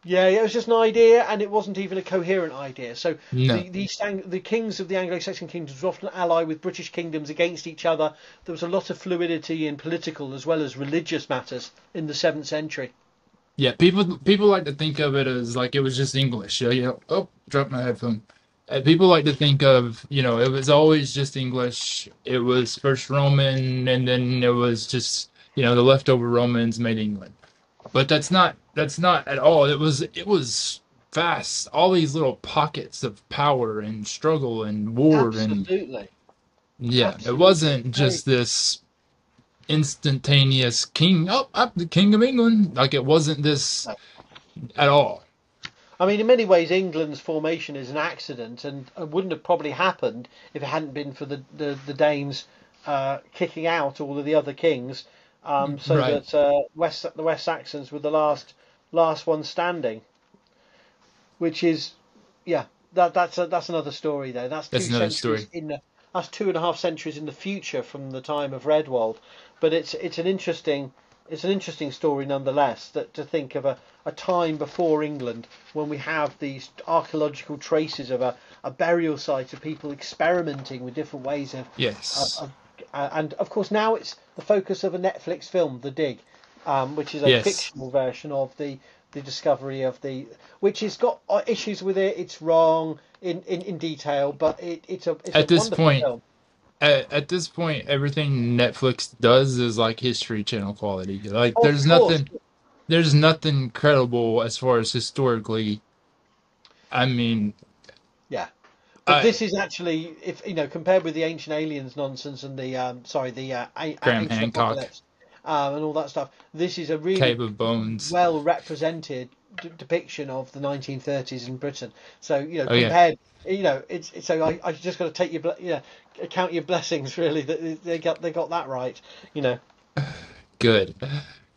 Yeah, it was just an idea, and it wasn't even a coherent idea. So the kings of the Anglo-Saxon kingdoms were often allied with British kingdoms against each other. There was a lot of fluidity in political as well as religious matters in the 7th century. Yeah, people like to think of it as like it was just English. Dropped my headphone. People like to think of, it was always just English. It was first Roman, and then it was just, the leftover Romans made England. But that's not at all. It was vast. All these little pockets of power and struggle and war. Absolutely. It wasn't just this instantaneous king. Oh, I'm the king of England. Like, it wasn't this at all. I mean, in many ways, England's formation is an accident, and it wouldn't have probably happened if it hadn't been for the Danes kicking out all of the other kings. The West Saxons were the last one standing, which is, that's another story though. That's 2.5 centuries in the future from the time of Rædwald, but it's an interesting story nonetheless. That to think of a time before England when we have these archaeological traces of a burial site of people experimenting with different ways of and of course now it's the focus of a Netflix film, The Dig, which is a fictional version of the discovery of which has got issues with it. It's wrong in detail, but it's a wonderful film. At this point, everything Netflix does is like History Channel quality. Like, there's nothing credible as far as historically. I mean, yeah. But this is actually, compared with the Ancient Aliens nonsense and the Graham Hancock and all that stuff, this is a really well-represented depiction of the 1930s in Britain. So, I just got to take count your blessings, really, that they got that right, Good,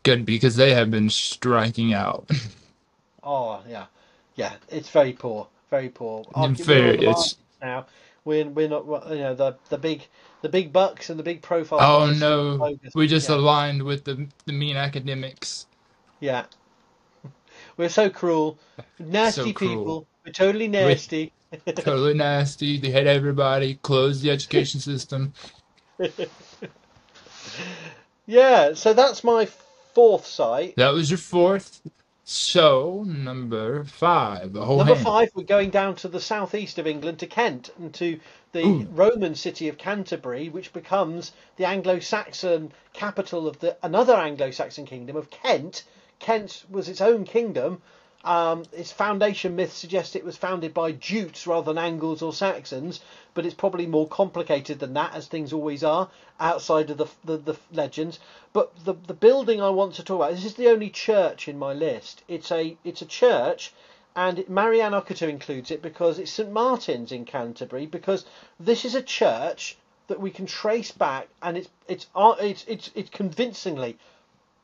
because they have been striking out. Oh, yeah, it's very poor. Very poor. Now we're not, the big bucks and the big profile. Oh no, we just aligned with the mean academics. Yeah, we're so cruel, nasty people. We're totally nasty. Totally nasty. They hate everybody. Closed the education system. So that's my 4th site. That was your 4th. So, number five. Number five, we're going down to the southeast of England, to Kent, and to the Roman city of Canterbury, which becomes the Anglo-Saxon capital of the another Anglo-Saxon kingdom of Kent. Kent was its own kingdom. Its foundation myth suggests it was founded by Jutes rather than Angles or Saxons, but it's probably more complicated than that, as things always are outside of the legends. But the building I want to talk about, this is the only church in my list. It's a church, and Mary-Ann Ochota includes it because it's St Martin's in Canterbury, because this is a church that we can trace back, and it's convincingly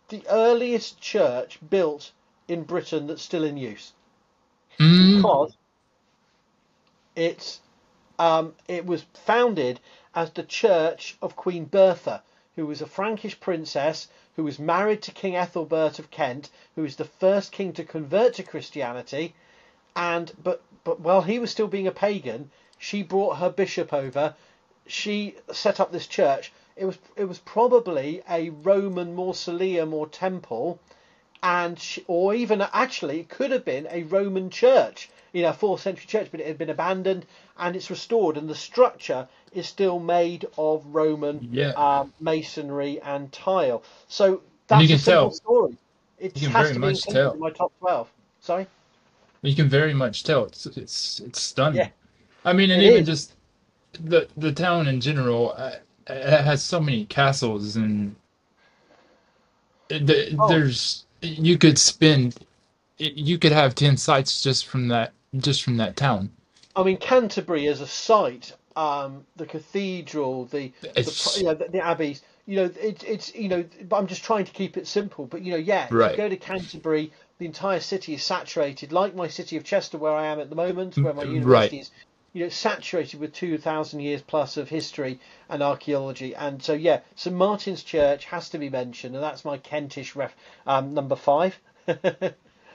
the earliest church built in Britain that's still in use, because it was founded as the church of Queen Bertha, who was a Frankish princess who was married to King Ethelbert of Kent, who was the first king to convert to Christianity, but while he was still being a pagan, she brought her bishop over, she set up this church. It was probably a Roman mausoleum or temple, or even actually it could have been a Roman church, a 4th century church, but it had been abandoned, and it's restored, and the structure is still made of Roman masonry and tile. So that's a simple story. It has to be included in my top 12. Sorry? You can very much tell. It's stunning. Yeah. I mean, and even just the town in general, it has so many castles, and there's... You could have 10 sites just from that town. I mean, Canterbury as a site, the cathedral, the abbeys. But I'm just trying to keep it simple. But if you go to Canterbury, the entire city is saturated, like my city of Chester, where I am at the moment, where my university is. Saturated with 2,000 years plus of history and archaeology. And so, St Martin's Church has to be mentioned, and that's my Kentish number five.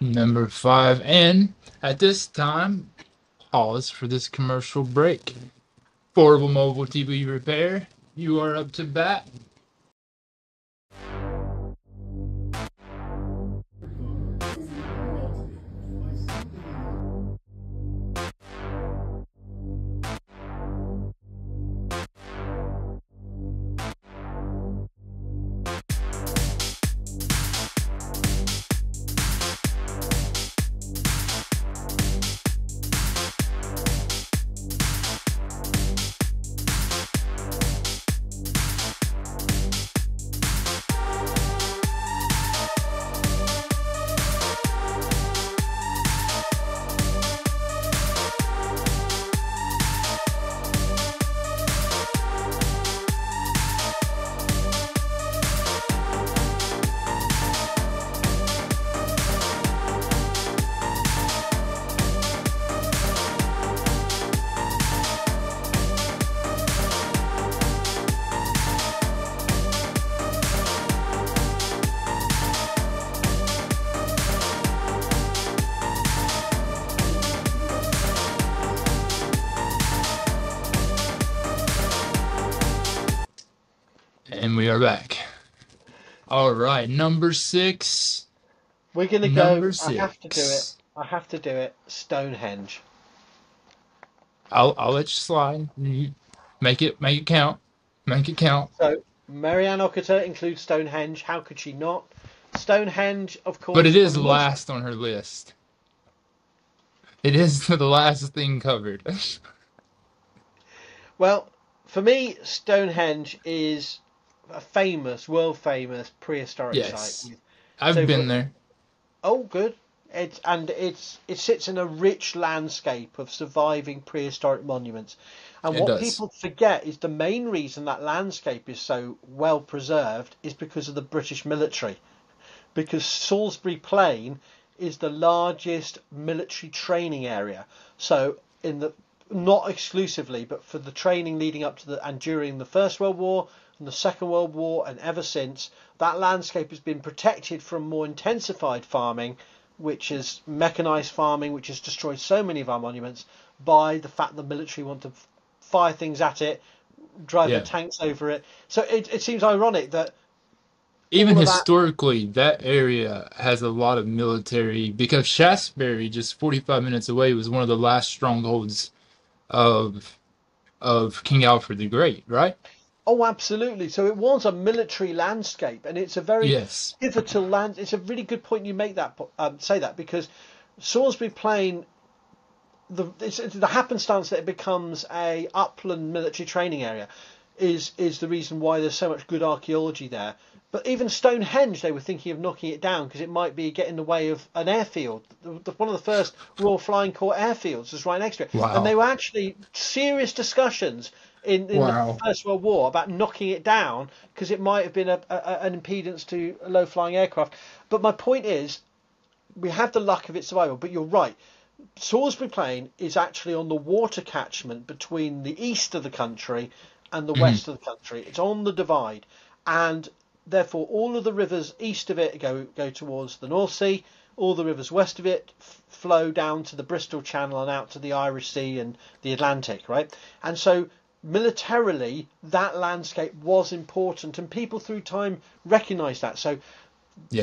Number five. And at this time, pause for this commercial break. Affordable mobile TV repair, you are up to bat. We are back. All right, number six. We're gonna go. Six. I have to do it. Stonehenge. I'll let you slide. You make it count. Make it count. So Mary-Ann Ochota includes Stonehenge. How could she not? Stonehenge, of course. But it is last on her list. It is the last thing covered. Well, for me, Stonehenge is a world famous prehistoric site. I've been there. Oh, good. It sits in a rich landscape of surviving prehistoric monuments, and what people forget is the main reason that landscape is so well preserved is because of the British military, because Salisbury Plain is the largest military training area. So not exclusively, but for the training leading up to and during the First World War, and the Second World War, and ever since, that landscape has been protected from more intensified farming, which is mechanised farming, which has destroyed so many of our monuments, by the fact the military want to fire things at it, drive their tanks over it. So it seems ironic that Even historically, that area has a lot of military, because Shaftesbury, just 45 minutes away, was one of the last strongholds of King Alfred the Great, right? Oh, absolutely. So it was a military landscape, and it's a very pivotal land. It's a really good point you make that say that, because Salisbury Plain, it's the happenstance that it becomes a upland military training area is the reason why there's so much good archaeology there. But even Stonehenge, they were thinking of knocking it down because it might be getting in the way of an airfield. One of the first Royal Flying Corps airfields was right next to it. Wow. And they were actually serious discussions in the First World War about knocking it down because it might have been an impedance to low-flying aircraft. But my point is, we have the luck of its survival, but you're right. Salisbury Plain is actually on the water catchment between the east of the country and the west of the country. It's on the divide. And therefore, all of the rivers east of it go towards the North Sea. All the rivers west of it flow down to the Bristol Channel and out to the Irish Sea and the Atlantic, right? And so, militarily, that landscape was important, and people through time recognised that. So,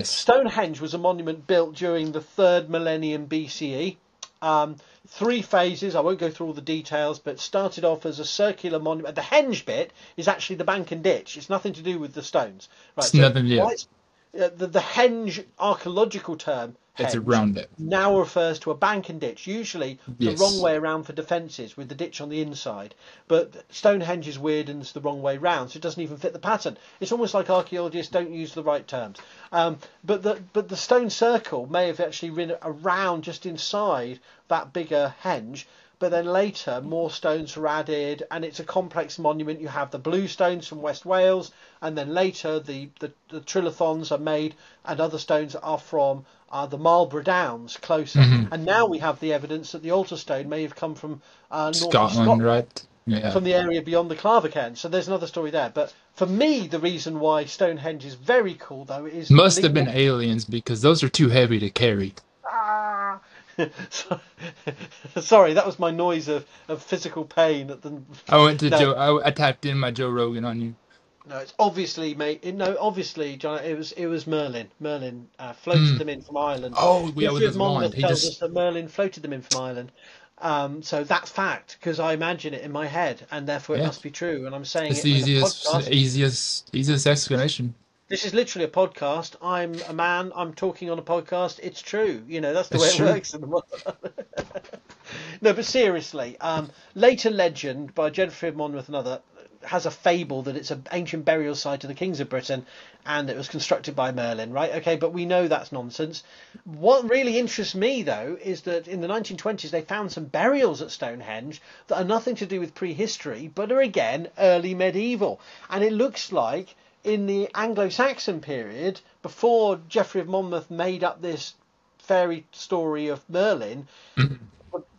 Stonehenge was a monument built during the 3rd millennium BCE. 3 phases. I won't go through all the details, but started off as a circular monument. The henge bit is actually the bank and ditch. It's nothing to do with the stones. Right, it's nothing to do. The henge archaeological term henge, around it, now refers to a bank and ditch, usually the wrong way around for defences, with the ditch on the inside. But Stonehenge is weird and it's the wrong way round, so it doesn't even fit the pattern. It's almost like archaeologists don't use the right terms. But the stone circle may have actually been around just inside that bigger henge, but then later more stones were added, and it's a complex monument. You have the blue stones from West Wales, and then later the trilithons are made, and other stones are from the Marlborough Downs closer. And now we have the evidence that the altar stone may have come from Scotland, right? From the area beyond the Clava Cairns. So there's another story there. But for me, the reason why Stonehenge is very cool, though, is... Must have been aliens, because those are too heavy to carry. Ah! Sorry, that was my noise of physical pain. I went to I tapped in my Joe Rogan on you. No, it's obviously, mate. No, obviously, John. It was Merlin. Merlin floated them in from Ireland. Oh, yeah, with Monmouth tells us that Merlin floated them in from Ireland. So that's fact, because I imagine it in my head, and therefore it must be true. And I'm saying it's the easiest explanation. This is literally a podcast. I'm a man. I'm talking on a podcast. It's true. You know, that's the way it works in the world. No, but seriously, later legend by Geoffrey of Monmouth and other has a fable that it's an ancient burial site of the kings of Britain, and it was constructed by Merlin, right? Okay, but we know that's nonsense. What really interests me, though, is that in the 1920s they found some burials at Stonehenge that are nothing to do with prehistory, but are again early medieval. And it looks like in the Anglo-Saxon period, before Geoffrey of Monmouth made up this fairy story of Merlin,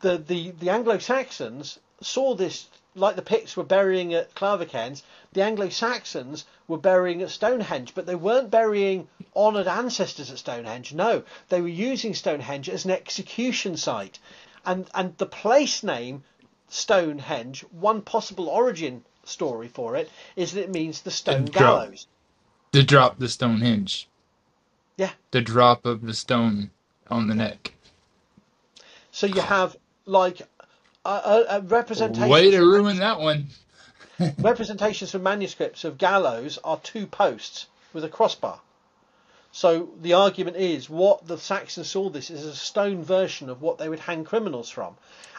the Anglo-Saxons saw this. Like the Picts were burying at Clava Cairns, the Anglo-Saxons were burying at Stonehenge, but they weren't burying honoured ancestors at Stonehenge. No, they were using Stonehenge as an execution site. And the place name Stonehenge, one possible origin story for it, is that it means the stone gallows. The drop, the Stonehenge. Yeah. The drop of the stone on the neck. So you have, like... representations. Way to ruin that one. Representations from manuscripts of gallows are 2 posts with a crossbar. So the argument is, what the Saxons saw this is a stone version of what they would hang criminals from.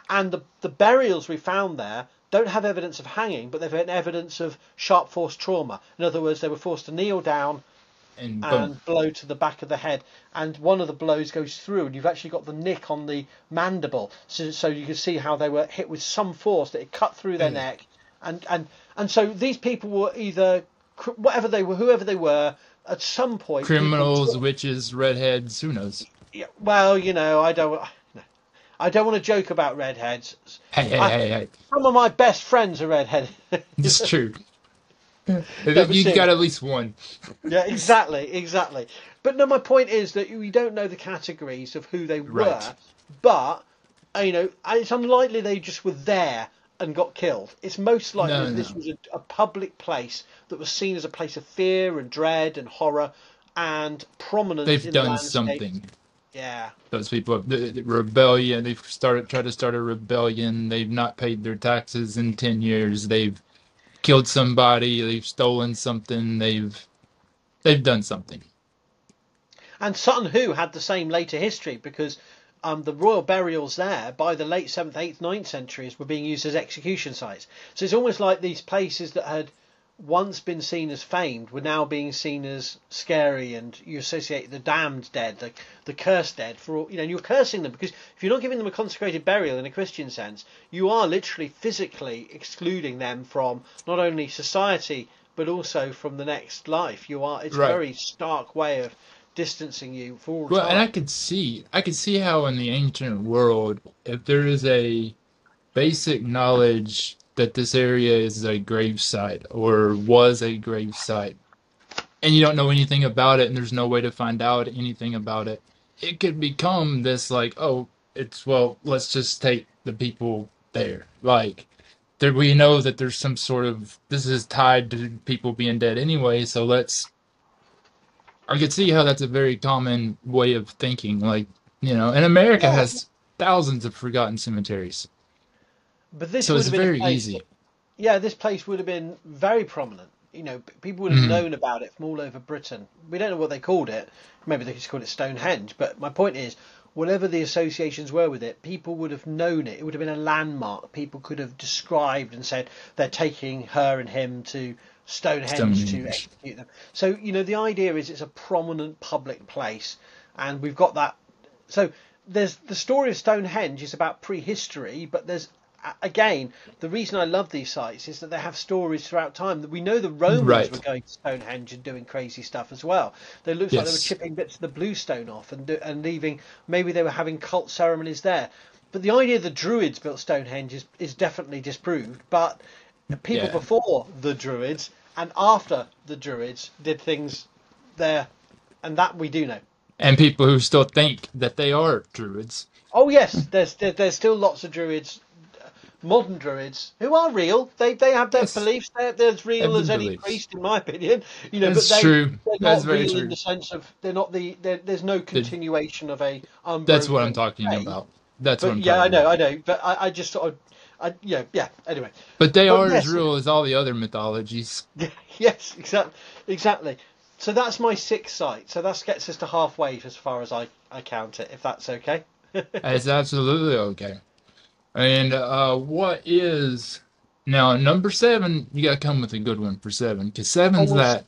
And the burials we found there don't have evidence of hanging, but they've had evidence of sharp force trauma. In other words, they were forced to kneel down and blow to the back of the head, and one of the blows goes through, and you've actually got the nick on the mandible, so you can see how they were hit with some force that it cut through their neck, and so these people were either whoever they were at some point, criminals, witches, redheads, who knows. Well, you know, I don't want to joke about redheads. Hey, some of my best friends are redheaded. It's true. You've got at least one. Yeah, exactly. But no, my point is that we don't know the categories of who they were, but, you know, it's unlikely they just were there and got killed. It's most likely this was a public place that was seen as a place of fear and dread and horror and prominence. They've done something. Yeah. Those people have the rebellion. They've tried to start a rebellion. They've not paid their taxes in 10 years. They've killed somebody. They've stolen something. They've done something. And Sutton Hoo had the same later history, because the royal burials there by the late 7th, 8th, 9th centuries were being used as execution sites. So it's almost like these places that had once been seen as famed were now being seen as scary, and you associate the damned dead, the cursed dead, for all, you know, and you're cursing them, because if you're not giving them a consecrated burial in a Christian sense, you are literally physically excluding them from not only society but also from the next life. You are, it's a very stark way of distancing you for all time. Well, and I could see how in the ancient world, if there is a basic knowledge that this area is a gravesite or was a gravesite, and you don't know anything about it and there's no way to find out anything about it, it could become this like, oh, it's, well, let's just take the people there. Like, there, we know that there's some sort of, this is tied to people being dead anyway, so let's, I could see how that's a very common way of thinking. Like, you know, and America has thousands of forgotten cemeteries. But this would have been very easy. Yeah, this place would have been very prominent. You know, people would have known about it from all over Britain. We don't know what they called it. Maybe they just called it Stonehenge. But my point is, whatever the associations were with it, people would have known it. It would have been a landmark. People could have described and said they're taking her and him to Stonehenge to execute them. So, you know, the idea is it's a prominent public place, and we've got that. So there's the story of Stonehenge is about prehistory, but there's, again, the reason I love these sites is that they have stories throughout time. That we know the Romans were going to Stonehenge and doing crazy stuff as well. They looked like they were chipping bits of the bluestone off and leaving. Maybe they were having cult ceremonies there. But the idea the Druids built Stonehenge is definitely disproved. But people before the Druids and after the Druids did things there, and that we do know. And people who still think that they are Druids. Oh yes, there's still lots of Druids. Modern Druids who are real, they have their beliefs. They're as real as any priest, in my opinion. You know, that's true. They're not real in the sense of they're not there's no continuation of a. That's what I'm talking about. That's what I'm talking about. Yeah, I know, but I just sort of, Anyway, but they are as real as all the other mythologies. Yes, exactly. So that's my sixth site. So that gets us to halfway as far as I count it, if that's okay. It's absolutely okay. And what is now number 7? You gotta come with a good one for 7, because 7's that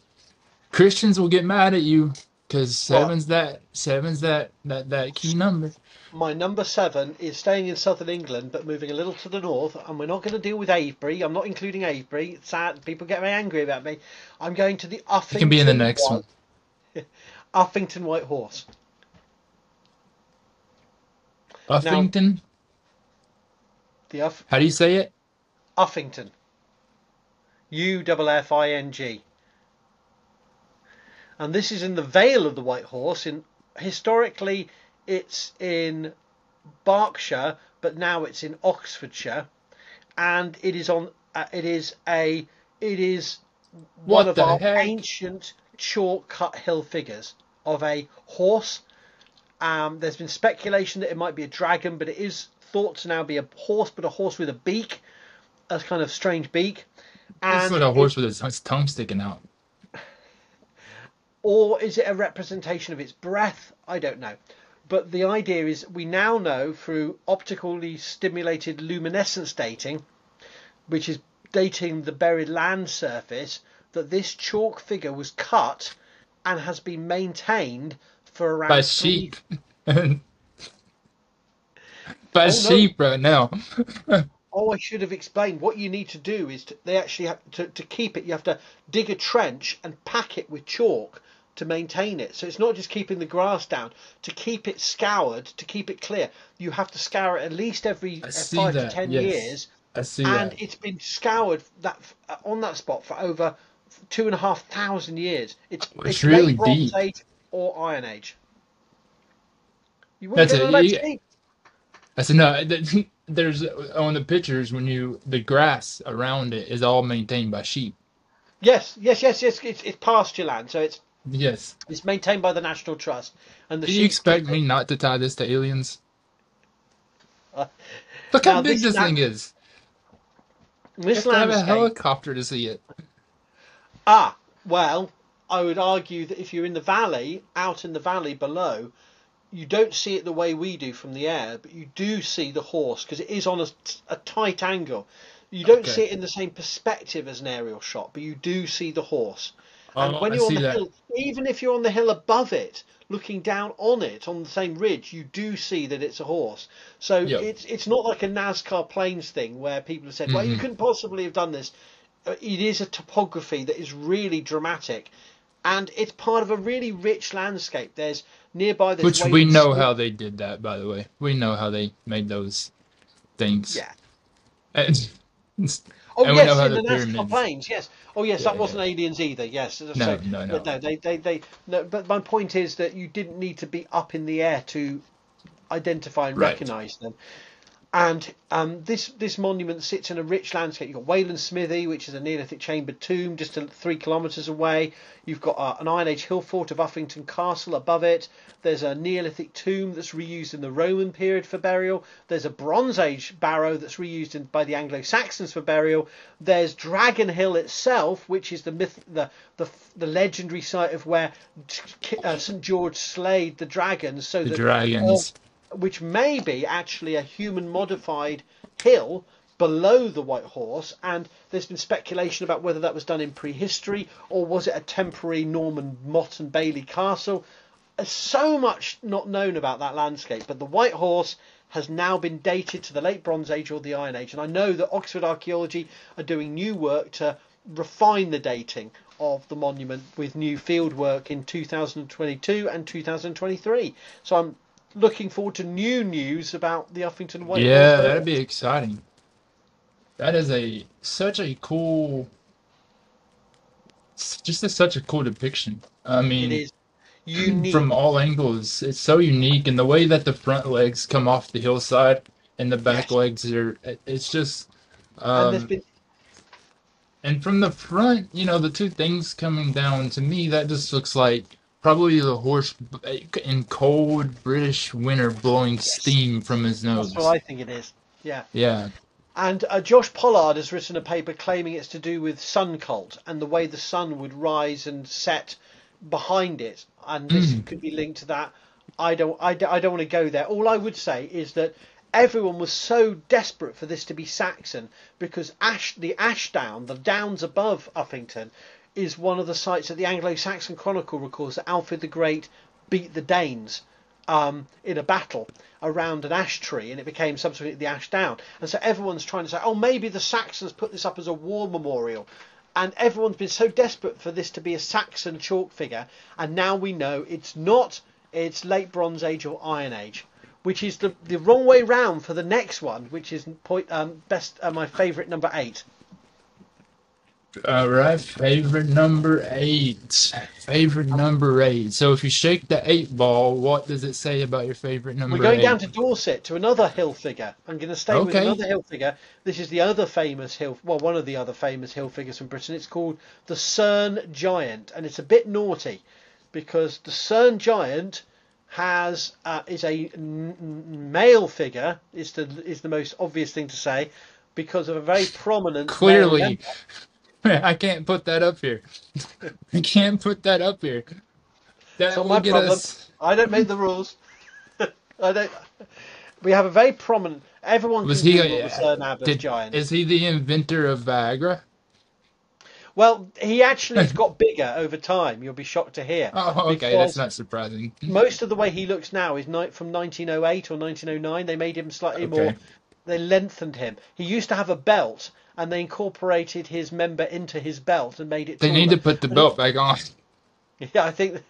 Christians will get mad at you, because 7's that key number. My number 7 is staying in southern England but moving a little to the north, and we're not going to deal with Avebury. I'm not including Avebury. It's sad. People get very angry about me. I'm going to the Uffington. It can be in the next one. Uffington White Horse. Uffington. Now, how do you say it? Uffington. Uffing. And this is in the Vale of the White Horse. Historically, it's in Berkshire, but now it's in Oxfordshire, and it is on. It is one of our ancient chalk-cut hill figures of a horse. There's been speculation that it might be a dragon, but it is thought to now be a horse, but a horse with a beak, a kind of strange beak. And it's like a horse with its tongue sticking out. Or is it a representation of its breath? I don't know. But the idea is we now know through optically stimulated luminescence dating, which is dating the buried land surface, that this chalk figure was cut and has been maintained for around... By sheep. Sheep right now. I should have explained. What you need to do is they actually have to keep it. You have to dig a trench and pack it with chalk to maintain it. So it's not just keeping the grass down. To keep it scoured, to keep it clear, you have to scour it at least every 5 to 10 years. I see and that. It's been scoured on that spot for over 2,500 years. It's really deep. Bronze Age or Iron Age. You wouldn't get that deep. I said, no, there's on the pictures when you the grass around it is all maintained by sheep. Yes. It's pasture land, so it's yes. It's maintained by the National Trust. And the do you expect me not to tie this to aliens? Look how big this thing is. You have to have a helicopter to see it. Ah, well, I would argue that if you're in the valley, out in the valley below, you don't see it the way we do from the air, but you do see the horse because it is on a tight angle. You don't see it in the same perspective as an aerial shot, but you do see the horse. And when you're on the hill, even if you're on the hill above it, looking down on it on the same ridge, you do see that it's a horse. So it's not like a NASCAR planes thing where people have said, well, you couldn't possibly have done this. It is a topography that is really dramatic, and it's part of a really rich landscape. There's nearby the which we know how they did that, by the way. We know how they made those things. Yeah. And yes, in the NASCAR planes, yes. Oh, yes, that wasn't aliens either, yes. No. But no, no, but my point is that you didn't need to be up in the air to identify and recognise them. And this monument sits in a rich landscape. You've got Wayland Smithy, which is a Neolithic chambered tomb just 3 kilometres away. You've got an Iron Age hill fort of Uffington Castle above it. There's a Neolithic tomb that's reused in the Roman period for burial. There's a Bronze Age barrow that's reused by the Anglo-Saxons for burial. There's Dragon Hill itself, which is the myth, the legendary site of where St George slayed the dragons. So the dragons. Which may be actually a human modified hill below the White Horse, and there's been speculation about whether that was done in prehistory or was it a temporary Norman motte and bailey castle. There's so much not known about that landscape, but the White Horse has now been dated to the late Bronze Age or the Iron Age, and I know that Oxford Archaeology are doing new work to refine the dating of the monument with new field work in 2022 and 2023, so I'm looking forward to new news about the Uffington White Horse. Yeah, that'd be exciting. That is such a cool depiction. I mean, it is unique from all angles. It's so unique, and the way that the front legs come off the hillside and the back legs are—it's just. And from the front, the two things coming down to me, that just looks like. Probably the horse in cold British winter blowing steam from his nose. That's what I think it is. Yeah. Yeah. And Josh Pollard has written a paper claiming it's to do with sun cult and the way the sun would rise and set behind it. And this could be linked to that. I don't want to go there. All I would say is that everyone was so desperate for this to be Saxon because the downs above Uffington, is one of the sites that the Anglo-Saxon Chronicle records that Alfred the Great beat the Danes in a battle around an ash tree, and it became subsequently the Ash Down. And so everyone's trying to say, oh, maybe the Saxons put this up as a war memorial. And everyone's been so desperate for this to be a Saxon chalk figure, and now we know it's not. It's late Bronze Age or Iron Age, which is the wrong way round for the next one, which is my favourite number 8. All right, favorite number 8. So if you shake the 8 ball, what does it say about your favorite number 8? We're going 8? Down to Dorset to another hill figure. I'm going to stay with another hill figure. This is the other famous one of the other famous hill figures from Britain. It's called the Cerne Giant, and it's a bit naughty because the Cerne Giant is a male figure. Is the most obvious thing to say because of a very prominent clearly. I can't put that up here. I can't put that up here. That's my problem. I don't make the rules. I don't. We have a very prominent. Everyone was can Google the Cerne Abbas Giant. Is he the inventor of Viagra? Well, he actually has got bigger over time. You'll be shocked to hear. Oh, okay, that's not surprising. Most of the way he looks now is from 1908 or 1909. They made him slightly more. They lengthened him. He used to have a belt. And they incorporated his member into his belt and made it. They need to put the belt back on. Yeah, I think.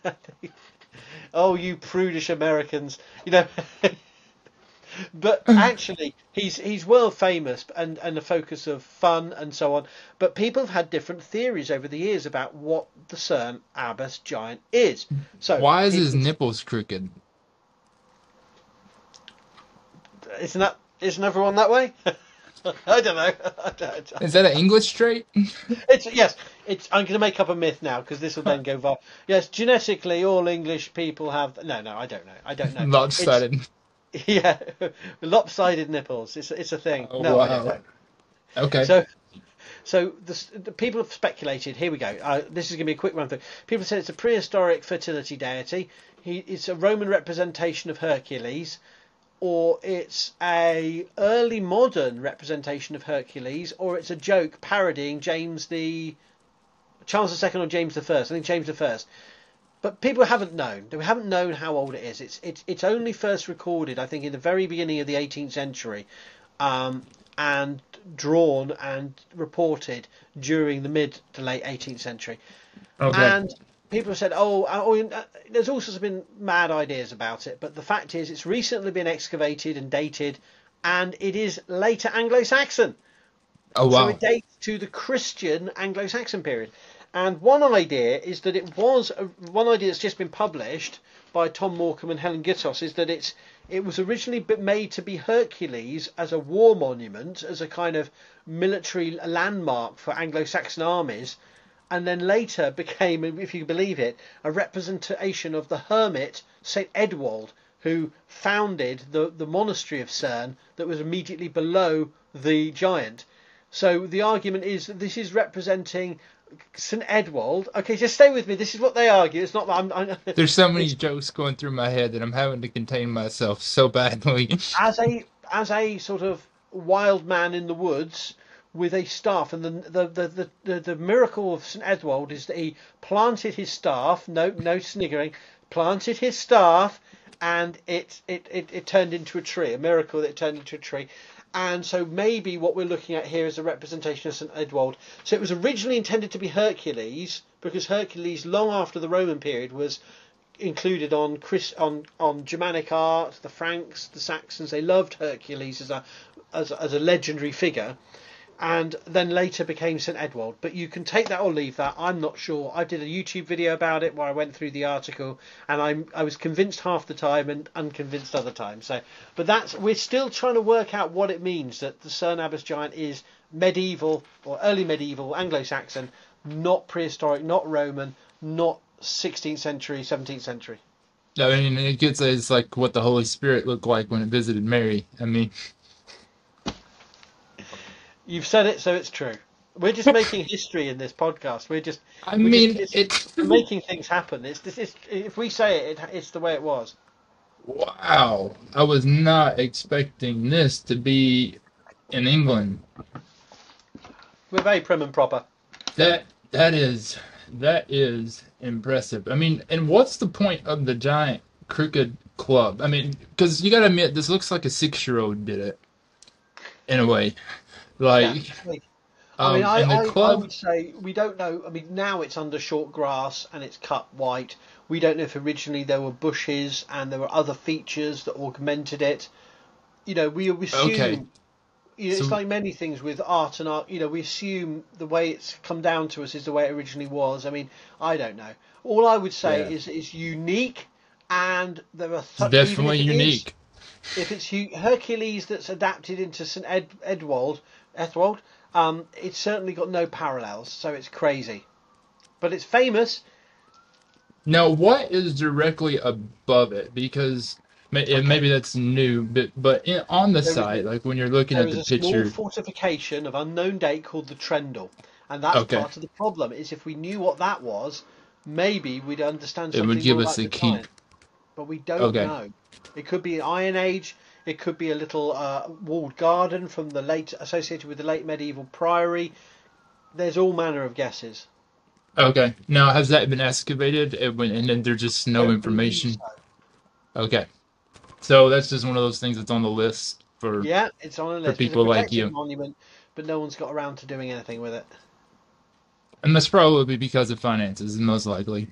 Oh, you prudish Americans! But actually, he's world famous and the focus of fun and so on. But people have had different theories over the years about what the Cerne Abbas Giant is. So why is his nipples crooked? Isn't that Isn't everyone that way? I don't know. Is that an English trait? Yes, I'm going to make up a myth now because this will then go viral. Yes, genetically, all English people have... No, I don't know. Lopsided. Yeah, lopsided nipples. It's a thing. Oh, no, wow. I don't know. Okay. So the people have speculated. Here we go. This is going to be a quick run through. People said it's a prehistoric fertility deity. It's a Roman representation of Hercules, or it's a early modern representation of Hercules, or it's a joke parodying Charles II or James I. I think James I. But people haven't known. They haven't known how old it is. It's only first recorded, I think, in the very beginning of the 18th century, and drawn and reported during the mid to late 18th century. Okay. And people have said, there's all sorts of been mad ideas about it. But the fact is, it's recently been excavated and dated, and it is later Anglo-Saxon. Oh, wow. So it dates to the Christian Anglo-Saxon period. And one idea is that it was one idea that's just been published by Tom Morecambe and Helen Gittos is that it was originally made to be Hercules as a war monument, as a kind of military landmark for Anglo-Saxon armies, and then later became, if you believe it, a representation of the hermit St. Eadwald, who founded the monastery of Cerne that was immediately below the giant. So the argument is that this is representing St. Eadwald. Okay, just stay with me. This is what they argue. It's not that I'm there's so many jokes going through my head that I'm having to contain myself so badly. as a sort of wild man in the woods with a staff, and the miracle of St. Eadwald is that he planted his staff. No sniggering. Planted his staff, and it turned into a tree. A miracle that it turned into a tree. And so maybe what we're looking at here is a representation of St. Eadwald. So it was originally intended to be Hercules, because Hercules, long after the Roman period, was included on Germanic art. The Franks, the Saxons, they loved Hercules as a legendary figure, and then later became St. Eadwald. But you can take that or leave that. I'm not sure. I did a YouTube video about it where I went through the article, and I was convinced half the time and unconvinced other times. So, but we're still trying to work out what it means that the Cerne Abbas Giant is medieval or early medieval Anglo-Saxon, not prehistoric, not Roman, not 16th century, 17th century. I mean, it's like what the Holy Spirit looked like when it visited Mary. I mean... You've said it, so it's true. We're just making history in this podcast. It's making things happen. If we say it's the way it was. Wow. I was not expecting this to be in England. We're very prim and proper. That is impressive. I mean, and what's the point of the giant crooked club? I mean, because you got to admit, this looks like a 6-year-old did it. In a way. I would say we don't know. I mean, now it's under short grass and it's cut white. We don't know if originally there were bushes and there were other features that augmented it. You know, we assume. Okay. You know, so, it's like many things with art and art. You know, we assume the way it's come down to us is the way it originally was. I mean, I don't know. All I would say is it's unique, and there are definitely unique. If it's Hercules that's adapted into St. Eadwald, it's certainly got no parallels, so it's crazy, but it's famous. Now, what is directly above it? Because maybe that's new, but on the side, like when you're looking at the picture, there is a small fortification of unknown date called the Trendle, and that's part of the problem. Is if we knew what that was, maybe we'd understand. Something it would give us a key, but we don't know. It could be an Iron Age. It could be a little walled garden associated with the late medieval priory. There's all manner of guesses. Okay. Now, has that been excavated? And then there's just no information. So. Okay. So that's just one of those things that's on the list for it's on the list for people like you. Monument, but no one's got around to doing anything with it. And that's probably because of finances, most likely.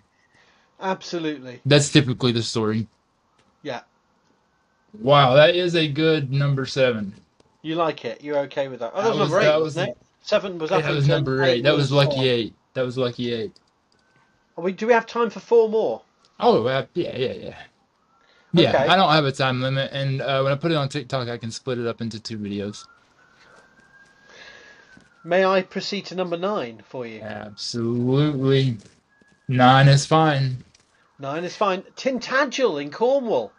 Absolutely. That's typically the story. Yeah. Wow, that is a good number 7. You like it? You're okay with that? Oh, that was number 8. Seven was up. That was number 8. That was lucky 8. That was lucky 8. Do we have time for 4 more? Oh, yeah. Yeah, okay. I don't have a time limit, and when I put it on TikTok, I can split it up into two videos. May I proceed to number 9 for you? Absolutely. 9 is fine. 9 is fine. Tintagel in Cornwall.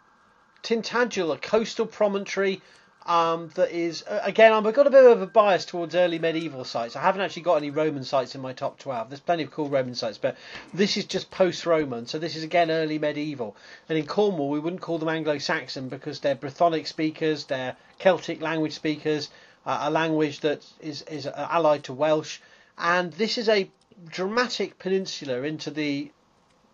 Tintagel, a coastal promontory that is... again, I've got a bit of a bias towards early medieval sites. I haven't actually got any Roman sites in my top 12. There's plenty of cool Roman sites, but this is just post-Roman. So this is, again, early medieval. And in Cornwall, we wouldn't call them Anglo-Saxon because they're Brythonic speakers, they're Celtic language speakers, a language that is allied to Welsh. And this is a dramatic peninsula into the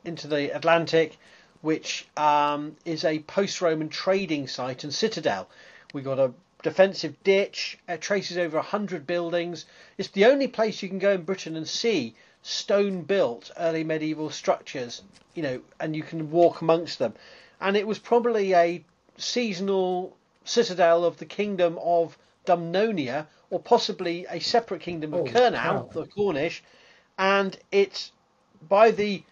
Atlantic, which is a post-Roman trading site and citadel. We got a defensive ditch. It traces over 100 buildings. It's the only place you can go in Britain and see stone-built early medieval structures, you know, and you can walk amongst them. And it was probably a seasonal citadel of the kingdom of Dumnonia, or possibly a separate kingdom of Cernow, the Cornish. And it's by the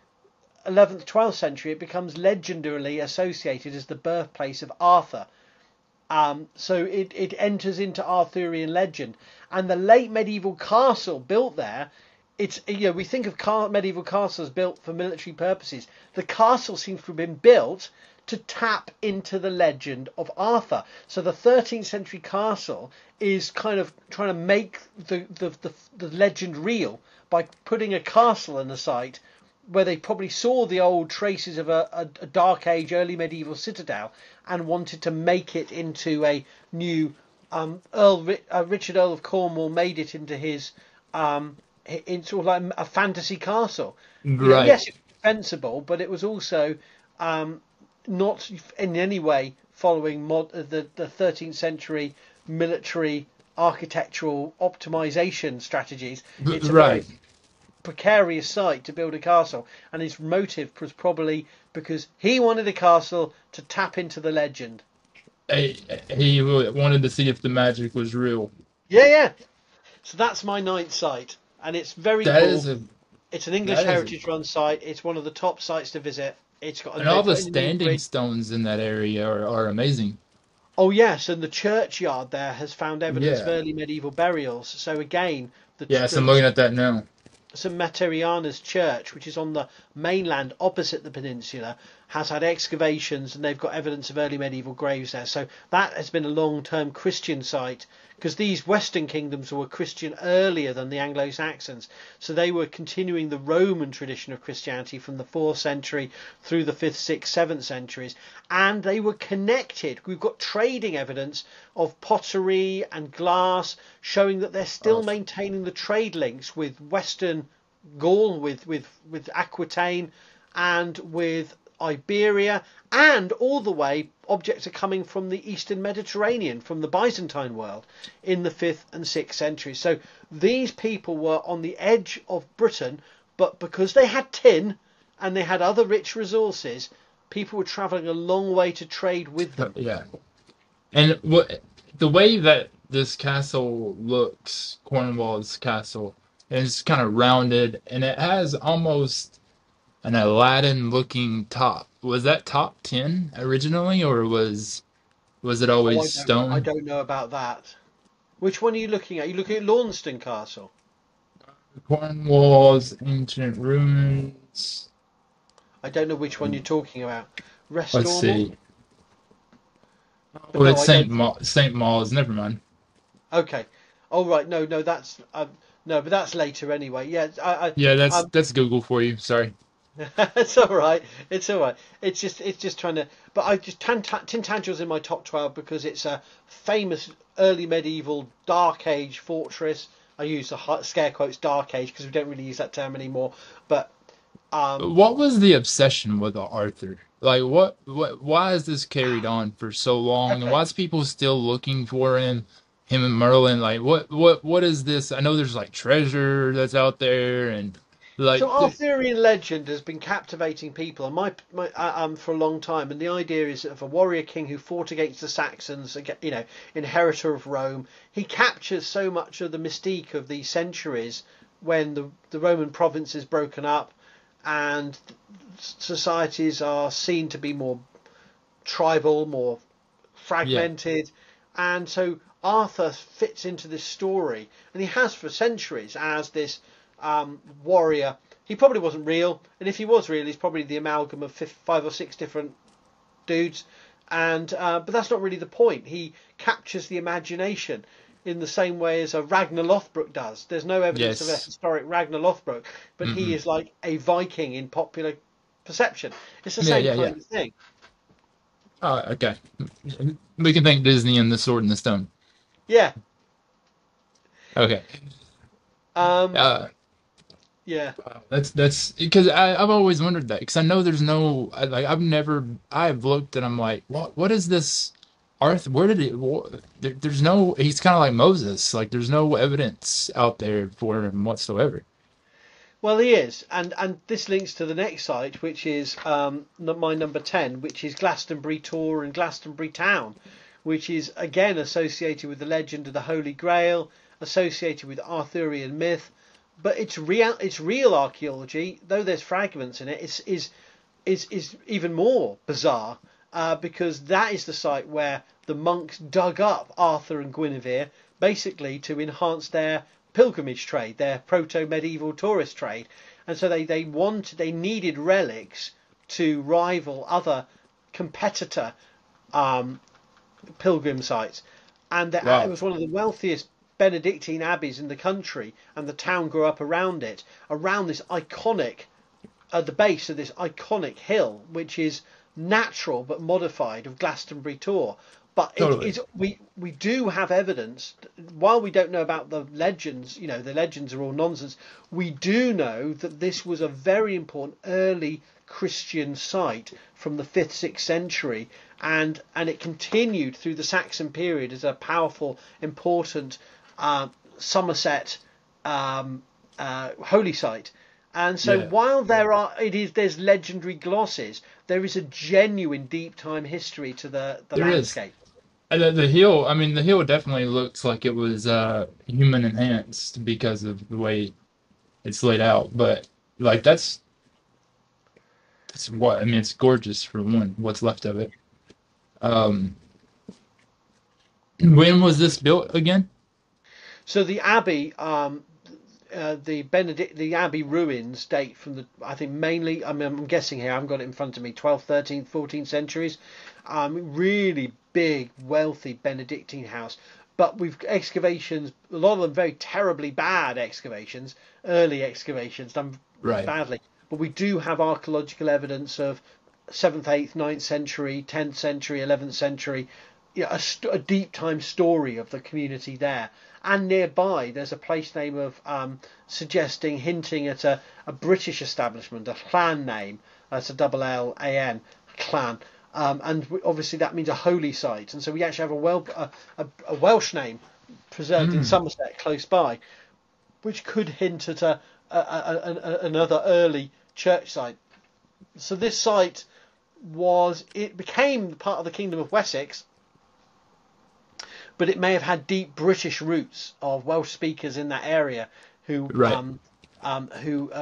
11th, 12th century, it becomes legendarily associated as the birthplace of Arthur. So it enters into Arthurian legend. And the late medieval castle built there, it's, you know, we think of medieval castles built for military purposes. The castle seems to have been built to tap into the legend of Arthur. So the 13th century castle is kind of trying to make the legend real by putting a castle in the site where they probably saw the old traces of a Dark Age, early medieval citadel, and wanted to make it into a new... Richard, Earl of Cornwall, made it into his... in sort of like a fantasy castle. Right. You know, yes, it was defensible, but it was also not in any way following the 13th century military architectural optimization strategies. It's right. Precarious site to build a castle, and his motive was probably because he wanted a castle to tap into the legend. He wanted to see if the magic was real. Yeah. So that's my 9th site, and it's very cool. It's an English Heritage Run site. It's one of the top sites to visit. It's got and all the standing stones in that area are amazing. Oh yes, and the churchyard there has found evidence of early medieval burials. So again, yes, I'm looking at that now. St. Materiana's Church, which is on the mainland opposite the peninsula, has had excavations, and they've got evidence of early medieval graves there. So that has been a long-term Christian site, because these Western kingdoms were Christian earlier than the Anglo-Saxons. So they were continuing the Roman tradition of Christianity from the 4th century through the 5th, 6th, 7th centuries. And they were connected. We've got trading evidence of pottery and glass showing that they're still maintaining the trade links with Western Gaul, with Aquitaine, and with Iberia, and all the way objects are coming from the Eastern Mediterranean, from the Byzantine world in the 5th and 6th centuries. So these people were on the edge of Britain, but because they had tin and they had other rich resources, people were traveling a long way to trade with them. Yeah. And the way that this castle looks, Cornwall's castle, is kind of rounded, and it has almost an Aladdin-looking top. Was that top tin originally, or was it always stone? I don't know about that. Which one are you looking at? Are you looking at Launceston Castle? Cornwall's ancient ruins. I don't know which one you're talking about. Rest-Ormond? Let's see. Oh, it's St. Mawes. Never mind. Okay. Oh, right. No, that's... no, but that's later anyway. Yeah, that's Google for you. Sorry. It's all right. It's just trying to. But I just Tintagel's in my top 12 because it's a famous early medieval Dark Age fortress. I use the scare quotes Dark Age because we don't really use that term anymore. But what was the obsession with Arthur? Like, what? Why is this carried on for so long? And why is people still looking for him? Him and Merlin, like, what is this? I know there's like treasure that's out there, and like, so Arthurian legend has been captivating people and my for a long time, and the idea is of a warrior king who fought against the Saxons, you know, inheritor of Rome. He captures so much of the mystique of the centuries when the Roman province is broken up and societies are seen to be more tribal, more fragmented. Yeah. And so Arthur fits into this story, and he has for centuries, as this warrior. He probably wasn't real, and if he was real, he's probably the amalgam of five or six different dudes. And but that's not really the point. He captures the imagination in the same way as a Ragnar Lothbrok does. There's no evidence of a historic Ragnar Lothbrok, but he is like a Viking in popular perception. It's the same kind of thing. Oh, okay. We can thank Disney and The Sword and the Stone. Yeah. Okay. Yeah. That's because I've always wondered that, because I know there's no, like, I've looked and I'm like, what is this Arthur? Where did it, there's no, he's kind of like Moses, like there's no evidence out there for him whatsoever. Well, he is, and this links to the next site, which is my number 10, which is Glastonbury Tor and Glastonbury Town, which is again associated with the legend of the Holy Grail, associated with Arthurian myth. But it's real archaeology, though there's fragments in it. Is even more bizarre because that is the site where the monks dug up Arthur and Guinevere, basically to enhance their pilgrimage trade, their proto-medieval tourist trade, and so they needed relics to rival other competitor pilgrim sites, and it was one of the wealthiest Benedictine abbeys in the country, and the town grew up around it, around this iconic, at the base of this iconic hill, which is natural but modified of Glastonbury Tor. But totally. we do have evidence. While we don't know about the legends, you know, the legends are all nonsense, we do know that this was a very important early Christian site from the 5th, 6th century, and it continued through the Saxon period as a powerful, important Somerset holy site. And so while there's legendary glosses, there is a genuine deep time history to the landscape. The hill, I mean, the hill definitely looks like it was human enhanced because of the way it's laid out, but like that's what I mean, it's gorgeous for one, what's left of it. When was this built again? So the abbey, the abbey ruins date from the, I think mainly, I mean, I'm guessing here, I haven't got it in front of me, 12th, 13th, 14th centuries. Really big, wealthy Benedictine house. But we've excavations, a lot of them very terribly bad excavations, early excavations done badly. But we do have archaeological evidence of 7th, 8th, 9th century, 10th century, 11th century, you know, a deep time story of the community there. And nearby, there's a place name of hinting at a British establishment, a clan name. It's a LLAN clan, and obviously that means a holy site. And so we actually have a Welsh name preserved in Somerset close by, which could hint at another early church site. So this site became part of the Kingdom of Wessex, but it may have had deep British roots of Welsh speakers in that area who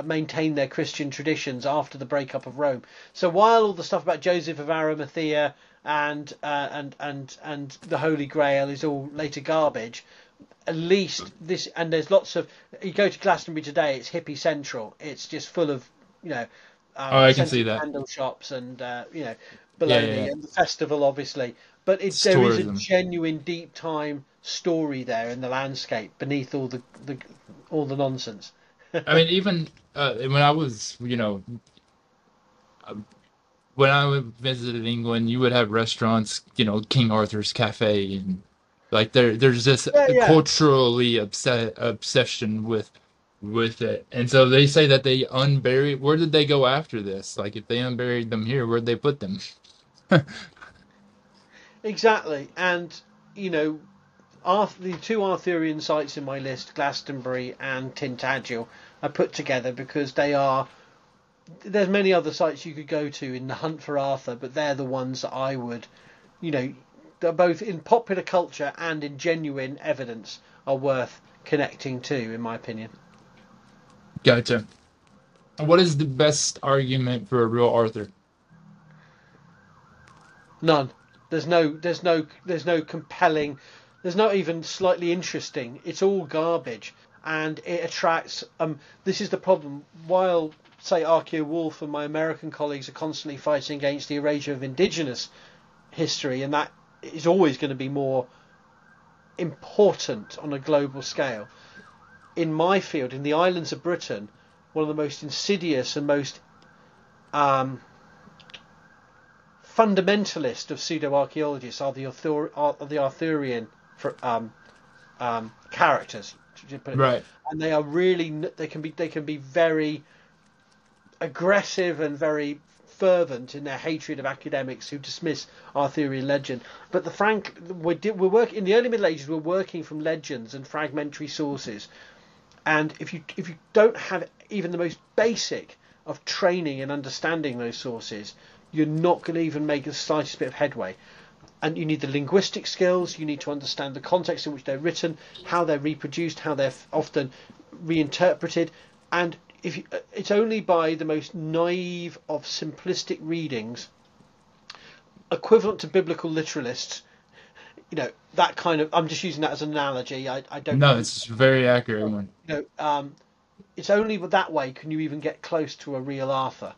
maintained their Christian traditions after the breakup of Rome. So while all the stuff about Joseph of Arimathea and the Holy Grail is all later garbage, at least this, and there's lots of, you go to Glastonbury today, it's hippie central. It's just full of, you know, I can see that, candle shops and and the festival, obviously. But there is a genuine deep time story there in the landscape beneath all the nonsense. I mean, even when I was, you know, when I visited England, you would have restaurants, you know, King Arthur's Cafe, and like there's this culturally obsession with it. And so they say that they unburied. Where did they go after this? Like, if they unburied them here, where'd they put them? Exactly. And, you know, the two Arthurian sites in my list, Glastonbury and Tintagel, are put together because they are, there's many other sites you could go to in the hunt for Arthur, but they're the ones that I would, you know, they're both in popular culture and in genuine evidence are worth connecting to, in my opinion. Gotcha. What is the best argument for a real Arthur? None. There's no compelling. There's not even slightly interesting. It's all garbage, and it attracts. This is the problem. While, say, Archaea-Wolf and my American colleagues are constantly fighting against the erasure of indigenous history, and that is always going to be more important on a global scale. In my field, in the islands of Britain, one of the most insidious and most fundamentalist of pseudo-archaeologists are the Arthurian characters, right? And they are really they can be very aggressive and very fervent in their hatred of academics who dismiss Arthurian legend. But we're working in the early Middle Ages. We're working from legends and fragmentary sources, and if you don't have even the most basic of training and understanding those sources, you're not going to even make the slightest bit of headway. And you need the linguistic skills. You need to understand the context in which they're written, how they're reproduced, how they're often reinterpreted. And it's only by the most naive of simplistic readings, equivalent to biblical literalists, that kind of. I'm just using that as an analogy. I don't. No, it's a very accurate one. It's only that way can you even get close to a real Arthur.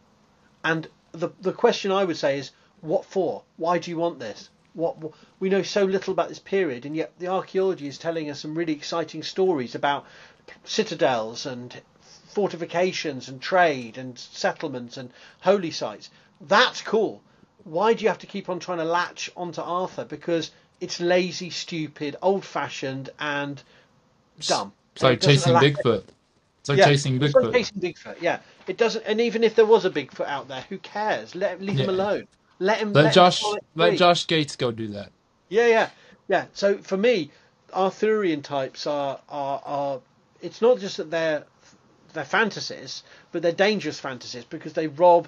And the question I would say is, what for? Why do you want this? What we know so little about this period, and yet the archaeology is telling us some really exciting stories about citadels and fortifications and trade and settlements and holy sites. That's cool. Why do you have to keep on trying to latch onto Arthur? Because it's lazy, stupid, old-fashioned, and dumb. It's like chasing Bigfoot. It's like chasing Bigfoot. Yeah, it doesn't. And even if there was a Bigfoot out there, who cares? Leave him alone. Let Josh Gates go do that. Yeah. So for me, Arthurian types are. It's not just that they're fantasies, but they're dangerous fantasies because they rob.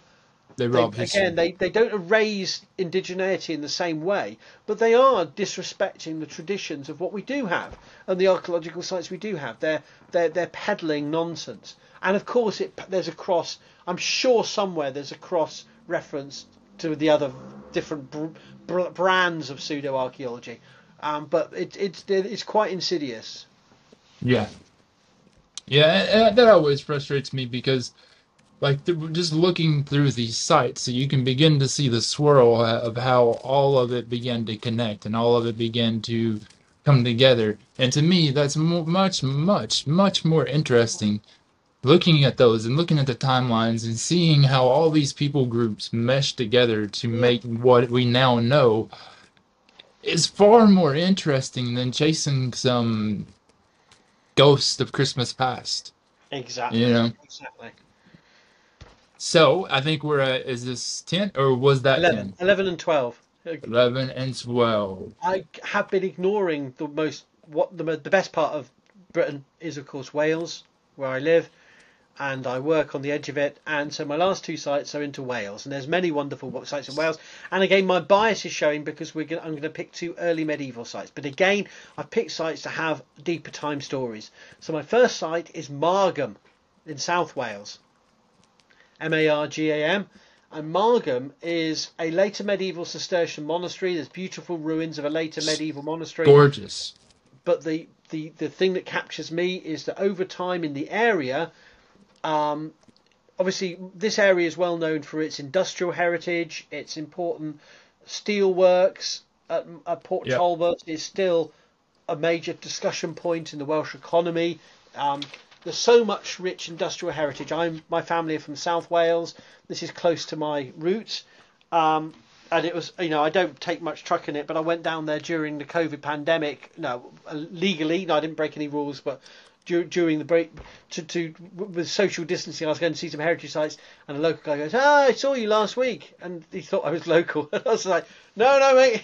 They don't erase indigeneity in the same way, but they are disrespecting the traditions of what we do have and the archaeological sites we do have. They're peddling nonsense, and of course there's a cross. I'm sure somewhere there's a cross reference to the other different brands of pseudo archaeology, but it's quite insidious. Yeah, that always frustrates me because. Like, just looking through these sites, so you can begin to see the swirl of how all of it began to connect and all of it began to come together. And to me, that's much, much, much more interesting, looking at those and looking at the timelines and seeing how all these people groups mesh together to make what we now know is far more interesting than chasing some ghost of Christmas past. Exactly. Exactly. So I think we're at, is this 10 or was that 11? 10? 11 and 12. 11 and 12. I have been ignoring the best part of Britain is, of course, Wales, where I live, and I work on the edge of it. And so my last two sites are into Wales, and there's many wonderful sites in Wales. And again, my bias is showing because I'm going to pick two early medieval sites. But again, I've picked sites to have deeper time stories. So my first site is Margam in South Wales. Margam, and Margam is a later medieval Cistercian monastery. There's beautiful ruins of a later medieval monastery. Gorgeous. But the thing that captures me is that over time in the area, obviously this area is well known for its industrial heritage, its important steelworks at Port Talbot is still a major discussion point in the Welsh economy. There's so much rich industrial heritage. My family are from South Wales. This is close to my roots. And it was, I don't take much truck in it, but I went down there during the COVID pandemic. No, legally, I didn't break any rules, but during the break, with social distancing, I was going to see some heritage sites. And a local guy goes, I saw you last week. And he thought I was local. And I was like, no, mate.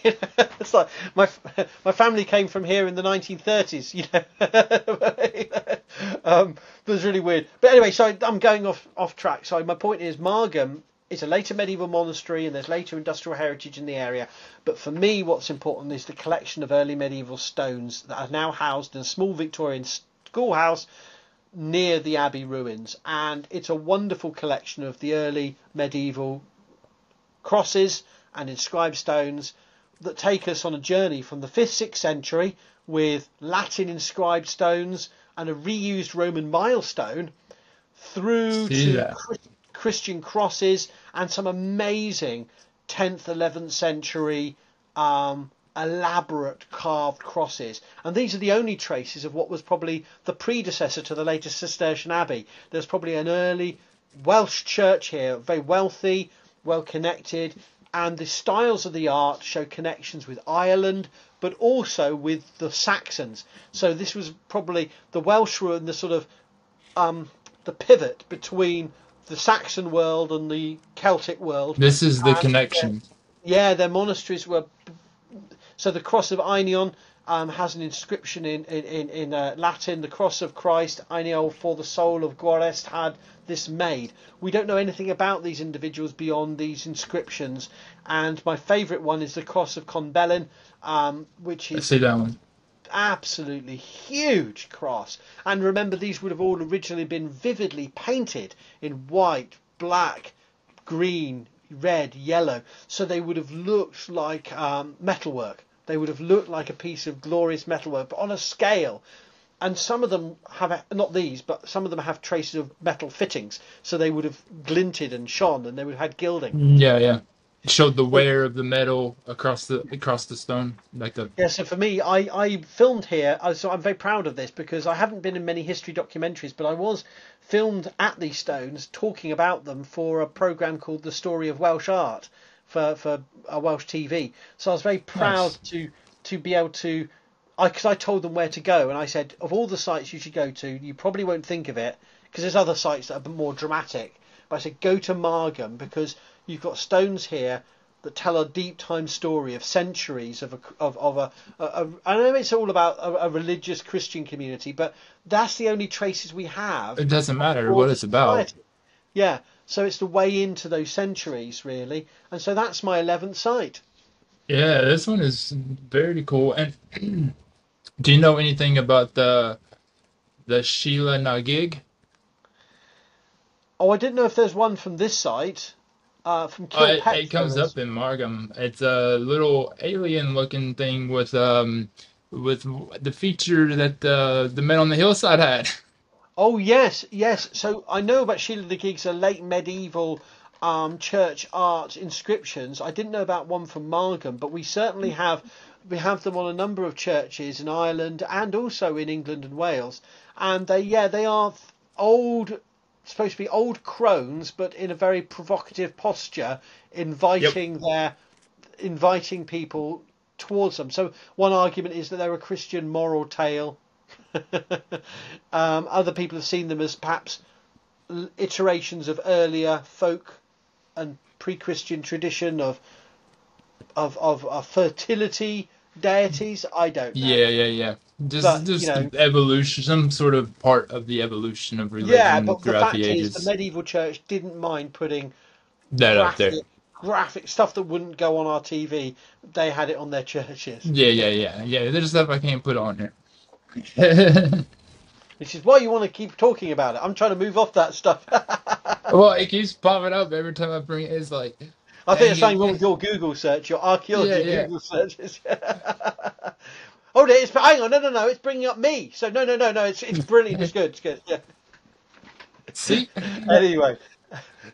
It's like my family came from here in the 1930s, But it's really weird. But anyway, so I'm going off track. So my point is, Margam is a later medieval monastery, and there's later industrial heritage in the area. But for me, what's important is the collection of early medieval stones that are now housed in a small Victorian schoolhouse near the abbey ruins. And it's a wonderful collection of the early medieval crosses and inscribed stones that take us on a journey from the 5th, 6th century with Latin inscribed stones and a reused Roman milestone through to Christian crosses and some amazing 10th, 11th century elaborate carved crosses. And these are the only traces of what was probably the predecessor to the latest Cistercian abbey. There's probably an early Welsh church here, very wealthy, well connected, and the styles of the art show connections with Ireland but also with the Saxons. So this was probably the Welsh were in the sort of the pivot between the Saxon world and the Celtic world. This is the connection. Yeah, their monasteries were. So the cross of Einion has an inscription in Latin. The cross of Christ, Einiol, for the soul of Guarest, had this made. We don't know anything about these individuals beyond these inscriptions. And my favourite one is the cross of Conbelin, which is... I see that one. Absolutely huge cross. And remember, these would have all originally been vividly painted in white, black, green, red, yellow, so they would have looked like metalwork. They would have looked like a piece of glorious metalwork, but on a scale. And some of them have, not these, but some of them have traces of metal fittings, so they would have glinted and shone, and they would have had gilding. Yeah, it showed the wear of the metal across the stone, like the... Yeah, so for me, I filmed here, so I'm very proud of this, because I haven't been in many history documentaries, but I was filmed at these stones, talking about them for a programme called The Story of Welsh Art, for Welsh TV. So I was very proud. Nice. to be able to... Because I told them where to go, and I said, of all the sites you should go to, you probably won't think of it, because there's other sites that are more dramatic. But I said, go to Margam, because... You've got stones here that tell a deep time story of centuries of a. I know it's all about a religious Christian community, but that's the only traces we have. It doesn't matter what it's about. Yeah, so it's the way into those centuries, really, and so that's my 11th site. Yeah, this one is very cool. And do you know anything about the Sheila Nagig? Oh, I didn't know if there's one from this site. From it comes up in Margam. It's a little alien-looking thing with the feature that the men on the hillside had. Oh yes. So I know about Sheila the Gig's late medieval church art inscriptions. I didn't know about one from Margam, but we certainly have them on a number of churches in Ireland and also in England and Wales. And they are old. Supposed to be old crones, but in a very provocative posture, inviting inviting people towards them. So one argument is that they're a Christian moral tale. Other people have seen them as perhaps iterations of earlier folk and pre-Christian tradition of fertility deities. I don't know. Yeah. Just you know, evolution, some sort of part of the evolution of religion but throughout the fact ages. Is the medieval church didn't mind putting that graphic, up there. Graphic stuff that wouldn't go on our TV. They had it on their churches. Yeah. There's stuff I can't put on here. Which is why you want to keep talking about it. I'm trying to move off that stuff. Well, it keeps popping up every time I bring it. It's like... I think there's something wrong with your Google search, your archaeology Google searches. Oh, it's hang on, no, it's bringing up me. So no, it's brilliant, it's good. Yeah. See? Anyway,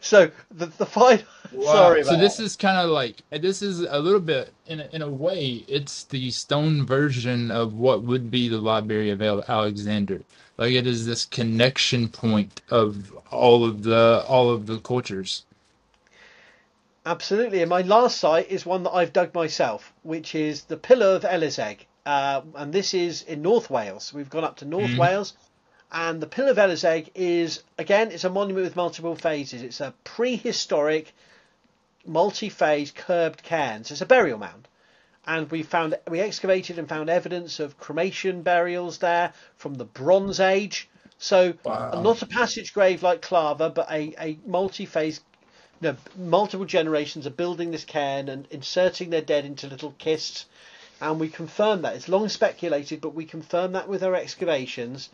so the final. Wow. Sorry. So this is kind of like a little bit in a way, it's the stone version of what would be the Library of Alexander. Like it is this connection point of all of the cultures. Absolutely, and my last site is one that I've dug myself, which is the Pillar of Eliseg. And this is in North Wales. We've gone up to North Wales, and the Pillar of Eliseg is, again, it's a monument with multiple phases. It's a prehistoric, multi-phase curved cairn. So it's a burial mound, and we excavated and found evidence of cremation burials there from the Bronze Age. So not a passage grave like Clava, but a multi-phase. You know, multiple generations are building this cairn and inserting their dead into little kists. And we confirm that. It's long speculated, but we confirm that with our excavations.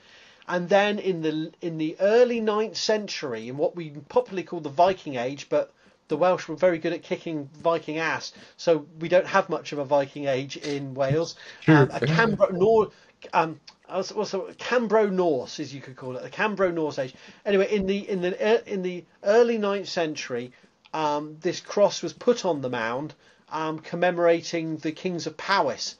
And then in the early 9th century, in what we popularly call the Viking Age, but the Welsh were very good at kicking Viking ass, so we don't have much of a Viking age in Wales. Sure. Cambro-Norse, as you could call it, the Cambro-Norse age. Anyway, in the early 9th century, this cross was put on the mound, commemorating the kings of Powys.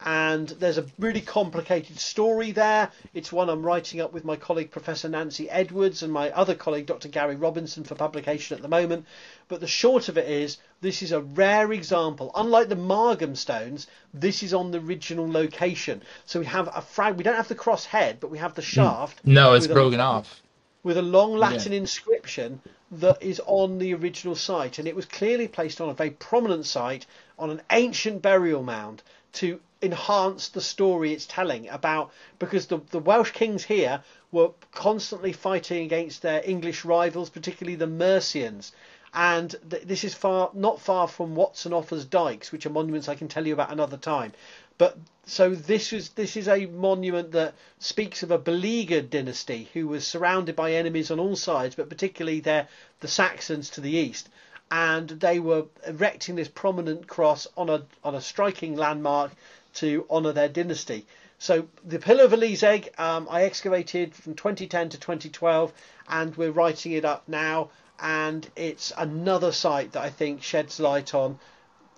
And there's a really complicated story there. It's one I'm writing up with my colleague Professor Nancy Edwards and my other colleague Dr. Gary Robinson for publication at the moment. But the short of it is, this is a rare example. Unlike the Margam stones, this is on the original location. So we have a fragment. We don't have the cross head, but we have the shaft. No, it's broken off. With a long Latin inscription that is on the original site. And it was clearly placed on a very prominent site on an ancient burial mound to enhance the story it's telling about, because the Welsh kings here were constantly fighting against their English rivals, particularly the Mercians, and this is not far from Watson Offa's Dykes, which are monuments I can tell you about another time. But so this is a monument that speaks of a beleaguered dynasty who was surrounded by enemies on all sides, but particularly the Saxons to the east. And they were erecting this prominent cross on a striking landmark to honour their dynasty. So the Pillar of Eliseg, I excavated from 2010 to 2012, and we're writing it up now. And it's another site that I think sheds light on,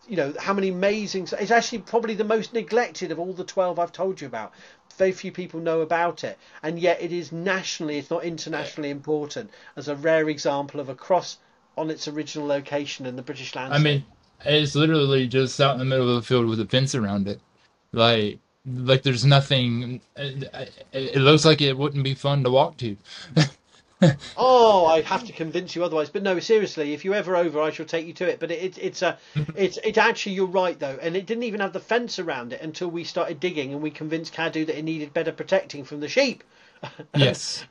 you know, how many amazing. It's actually probably the most neglected of all the 12 I've told you about. Very few people know about it, and yet it is nationally, it's not internationally important, as a rare example of a cross on its original location in the British landscape. I mean, it's literally just out in the middle of the field with a fence around it. Like there's nothing. It looks like it wouldn't be fun to walk to. Oh, I have to convince you otherwise. But no, seriously, if you're ever over, I shall take you to it. But it's actually, you're right though, and it didn't even have the fence around it until we started digging and we convinced Cadu that it needed better protecting from the sheep. Yes.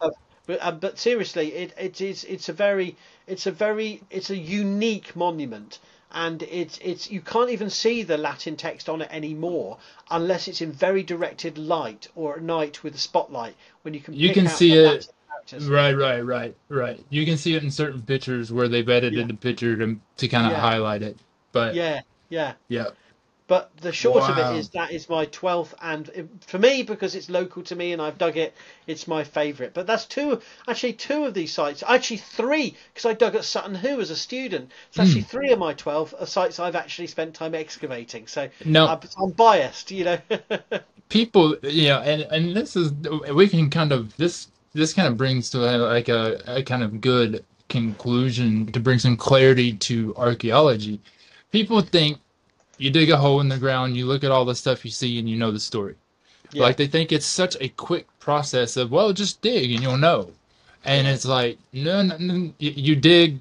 But seriously, it's a unique monument, and it's you can't even see the Latin text on it anymore unless it's in very directed light or at night with a spotlight, when you can see it. Right. You can see it in certain pictures where they've edited the picture to kind of highlight it. But yeah. But the short of it is, that is my 12th, and for me, because it's local to me and I've dug it, it's my favourite. But that's two of these sites, actually three, because I dug at Sutton Hoo as a student. It's actually three of my 12 are sites I've actually spent time excavating. So no, I'm biased, you know. People, you know, and this is, we can kind of, this kind of brings to like a kind of good conclusion to bring some clarity to archaeology. People think, you dig a hole in the ground, you look at all the stuff you see, and you know the story. Yeah. Like, they think it's such a quick process of, well, just dig and you'll know. And it's like, no. You dig,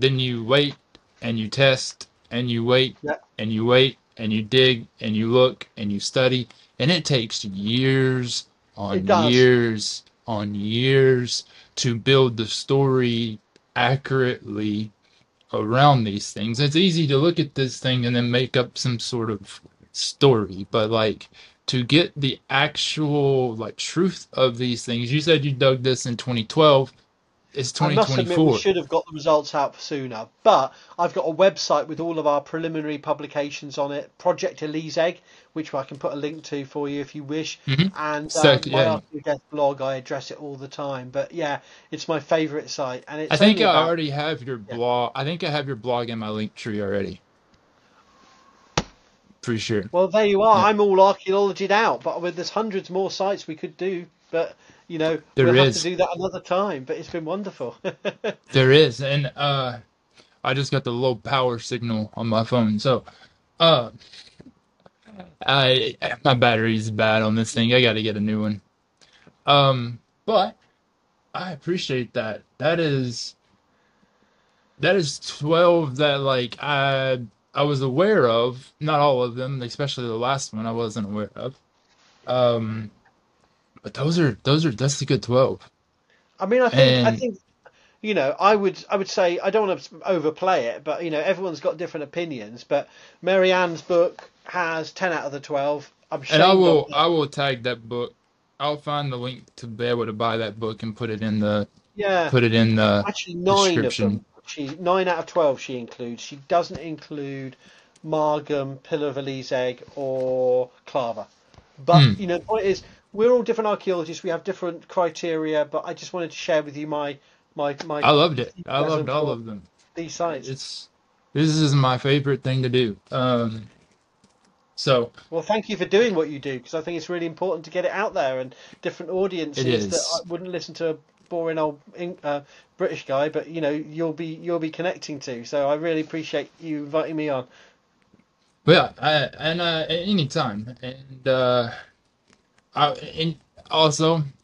then you wait, and you test, and you wait, and you wait, and you dig, and you look, and you study. And it takes years on years on years to build the story accurately around these things. It's easy to look at this thing and then make up some sort of story, but like, to get the actual like truth of these things, you said you dug this in 2012. It's 2024. I must admit, we should have got the results out sooner, but I've got a website with all of our preliminary publications on it, Project Eliseg, which I can put a link to for you if you wish. And my Death blog, I address it all the time. But yeah, it's my favorite site, and it's I already have your blog. I think I have your blog in my link tree already. Pretty sure. Well, there you are. Yeah. I'm all archaeologied out, but there's hundreds more sites we could do, but you know, we'll have to do that another time, but it's been wonderful. There is, and I just got the low power signal on my phone, so my battery's bad on this thing. I got to get a new one. But I appreciate that. That is 12 that like I was aware of. Not all of them, especially the last one I wasn't aware of. But that's a good 12. I mean, I think you know, I would say, I don't want to overplay it, but you know, everyone's got different opinions. But Mary-Ann's book has 10 out of the 12. I'm sure. And I will tag that book. I'll find the link to be able to buy that book and put it in the description. Actually, 9 of them. she 9 out of 12 she includes. She doesn't include Margam, Pillar of Eliseg, or Clava. But you know, the point is, we're all different archaeologists. We have different criteria. But I just wanted to share with you my. I loved it. I loved all of them. These sites. This is my favorite thing to do. Well, thank you for doing what you do, because I think it's really important to get it out there and different audiences that wouldn't listen to a boring old British guy, but you know, you'll be connecting to. So I really appreciate you inviting me on. Yeah, any time, and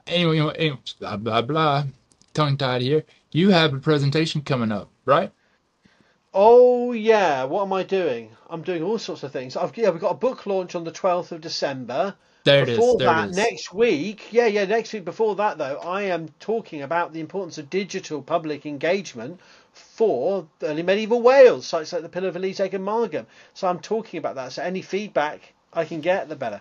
anyway, blah blah blah, tongue tied here. You have a presentation coming up, right? Oh yeah, what am I doing? I'm doing all sorts of things. We've got a book launch on the 12th of December. There it is. Next week, next week. Before that, though, I am talking about the importance of digital public engagement for early medieval Wales, sites like the Pillar of Eliseg and Margam. So I'm talking about that. So any feedback I can get, the better.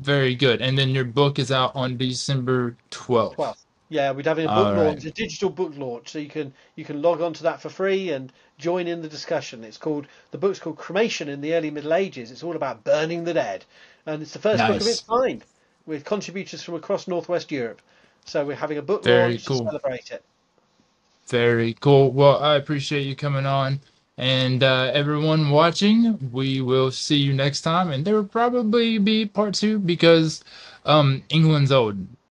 Very good. And then your book is out on December 12th. Yeah, we're having a book launch, a digital book launch, so you can log on to that for free and join in the discussion. The book's called Cremation in the Early Middle Ages. It's all about burning the dead, and it's the first book of its kind with contributors from across Northwest Europe. So we're having a book launch to celebrate it. Very cool. Well, I appreciate you coming on, and everyone watching, we will see you next time, and there will probably be part 2 because England's old.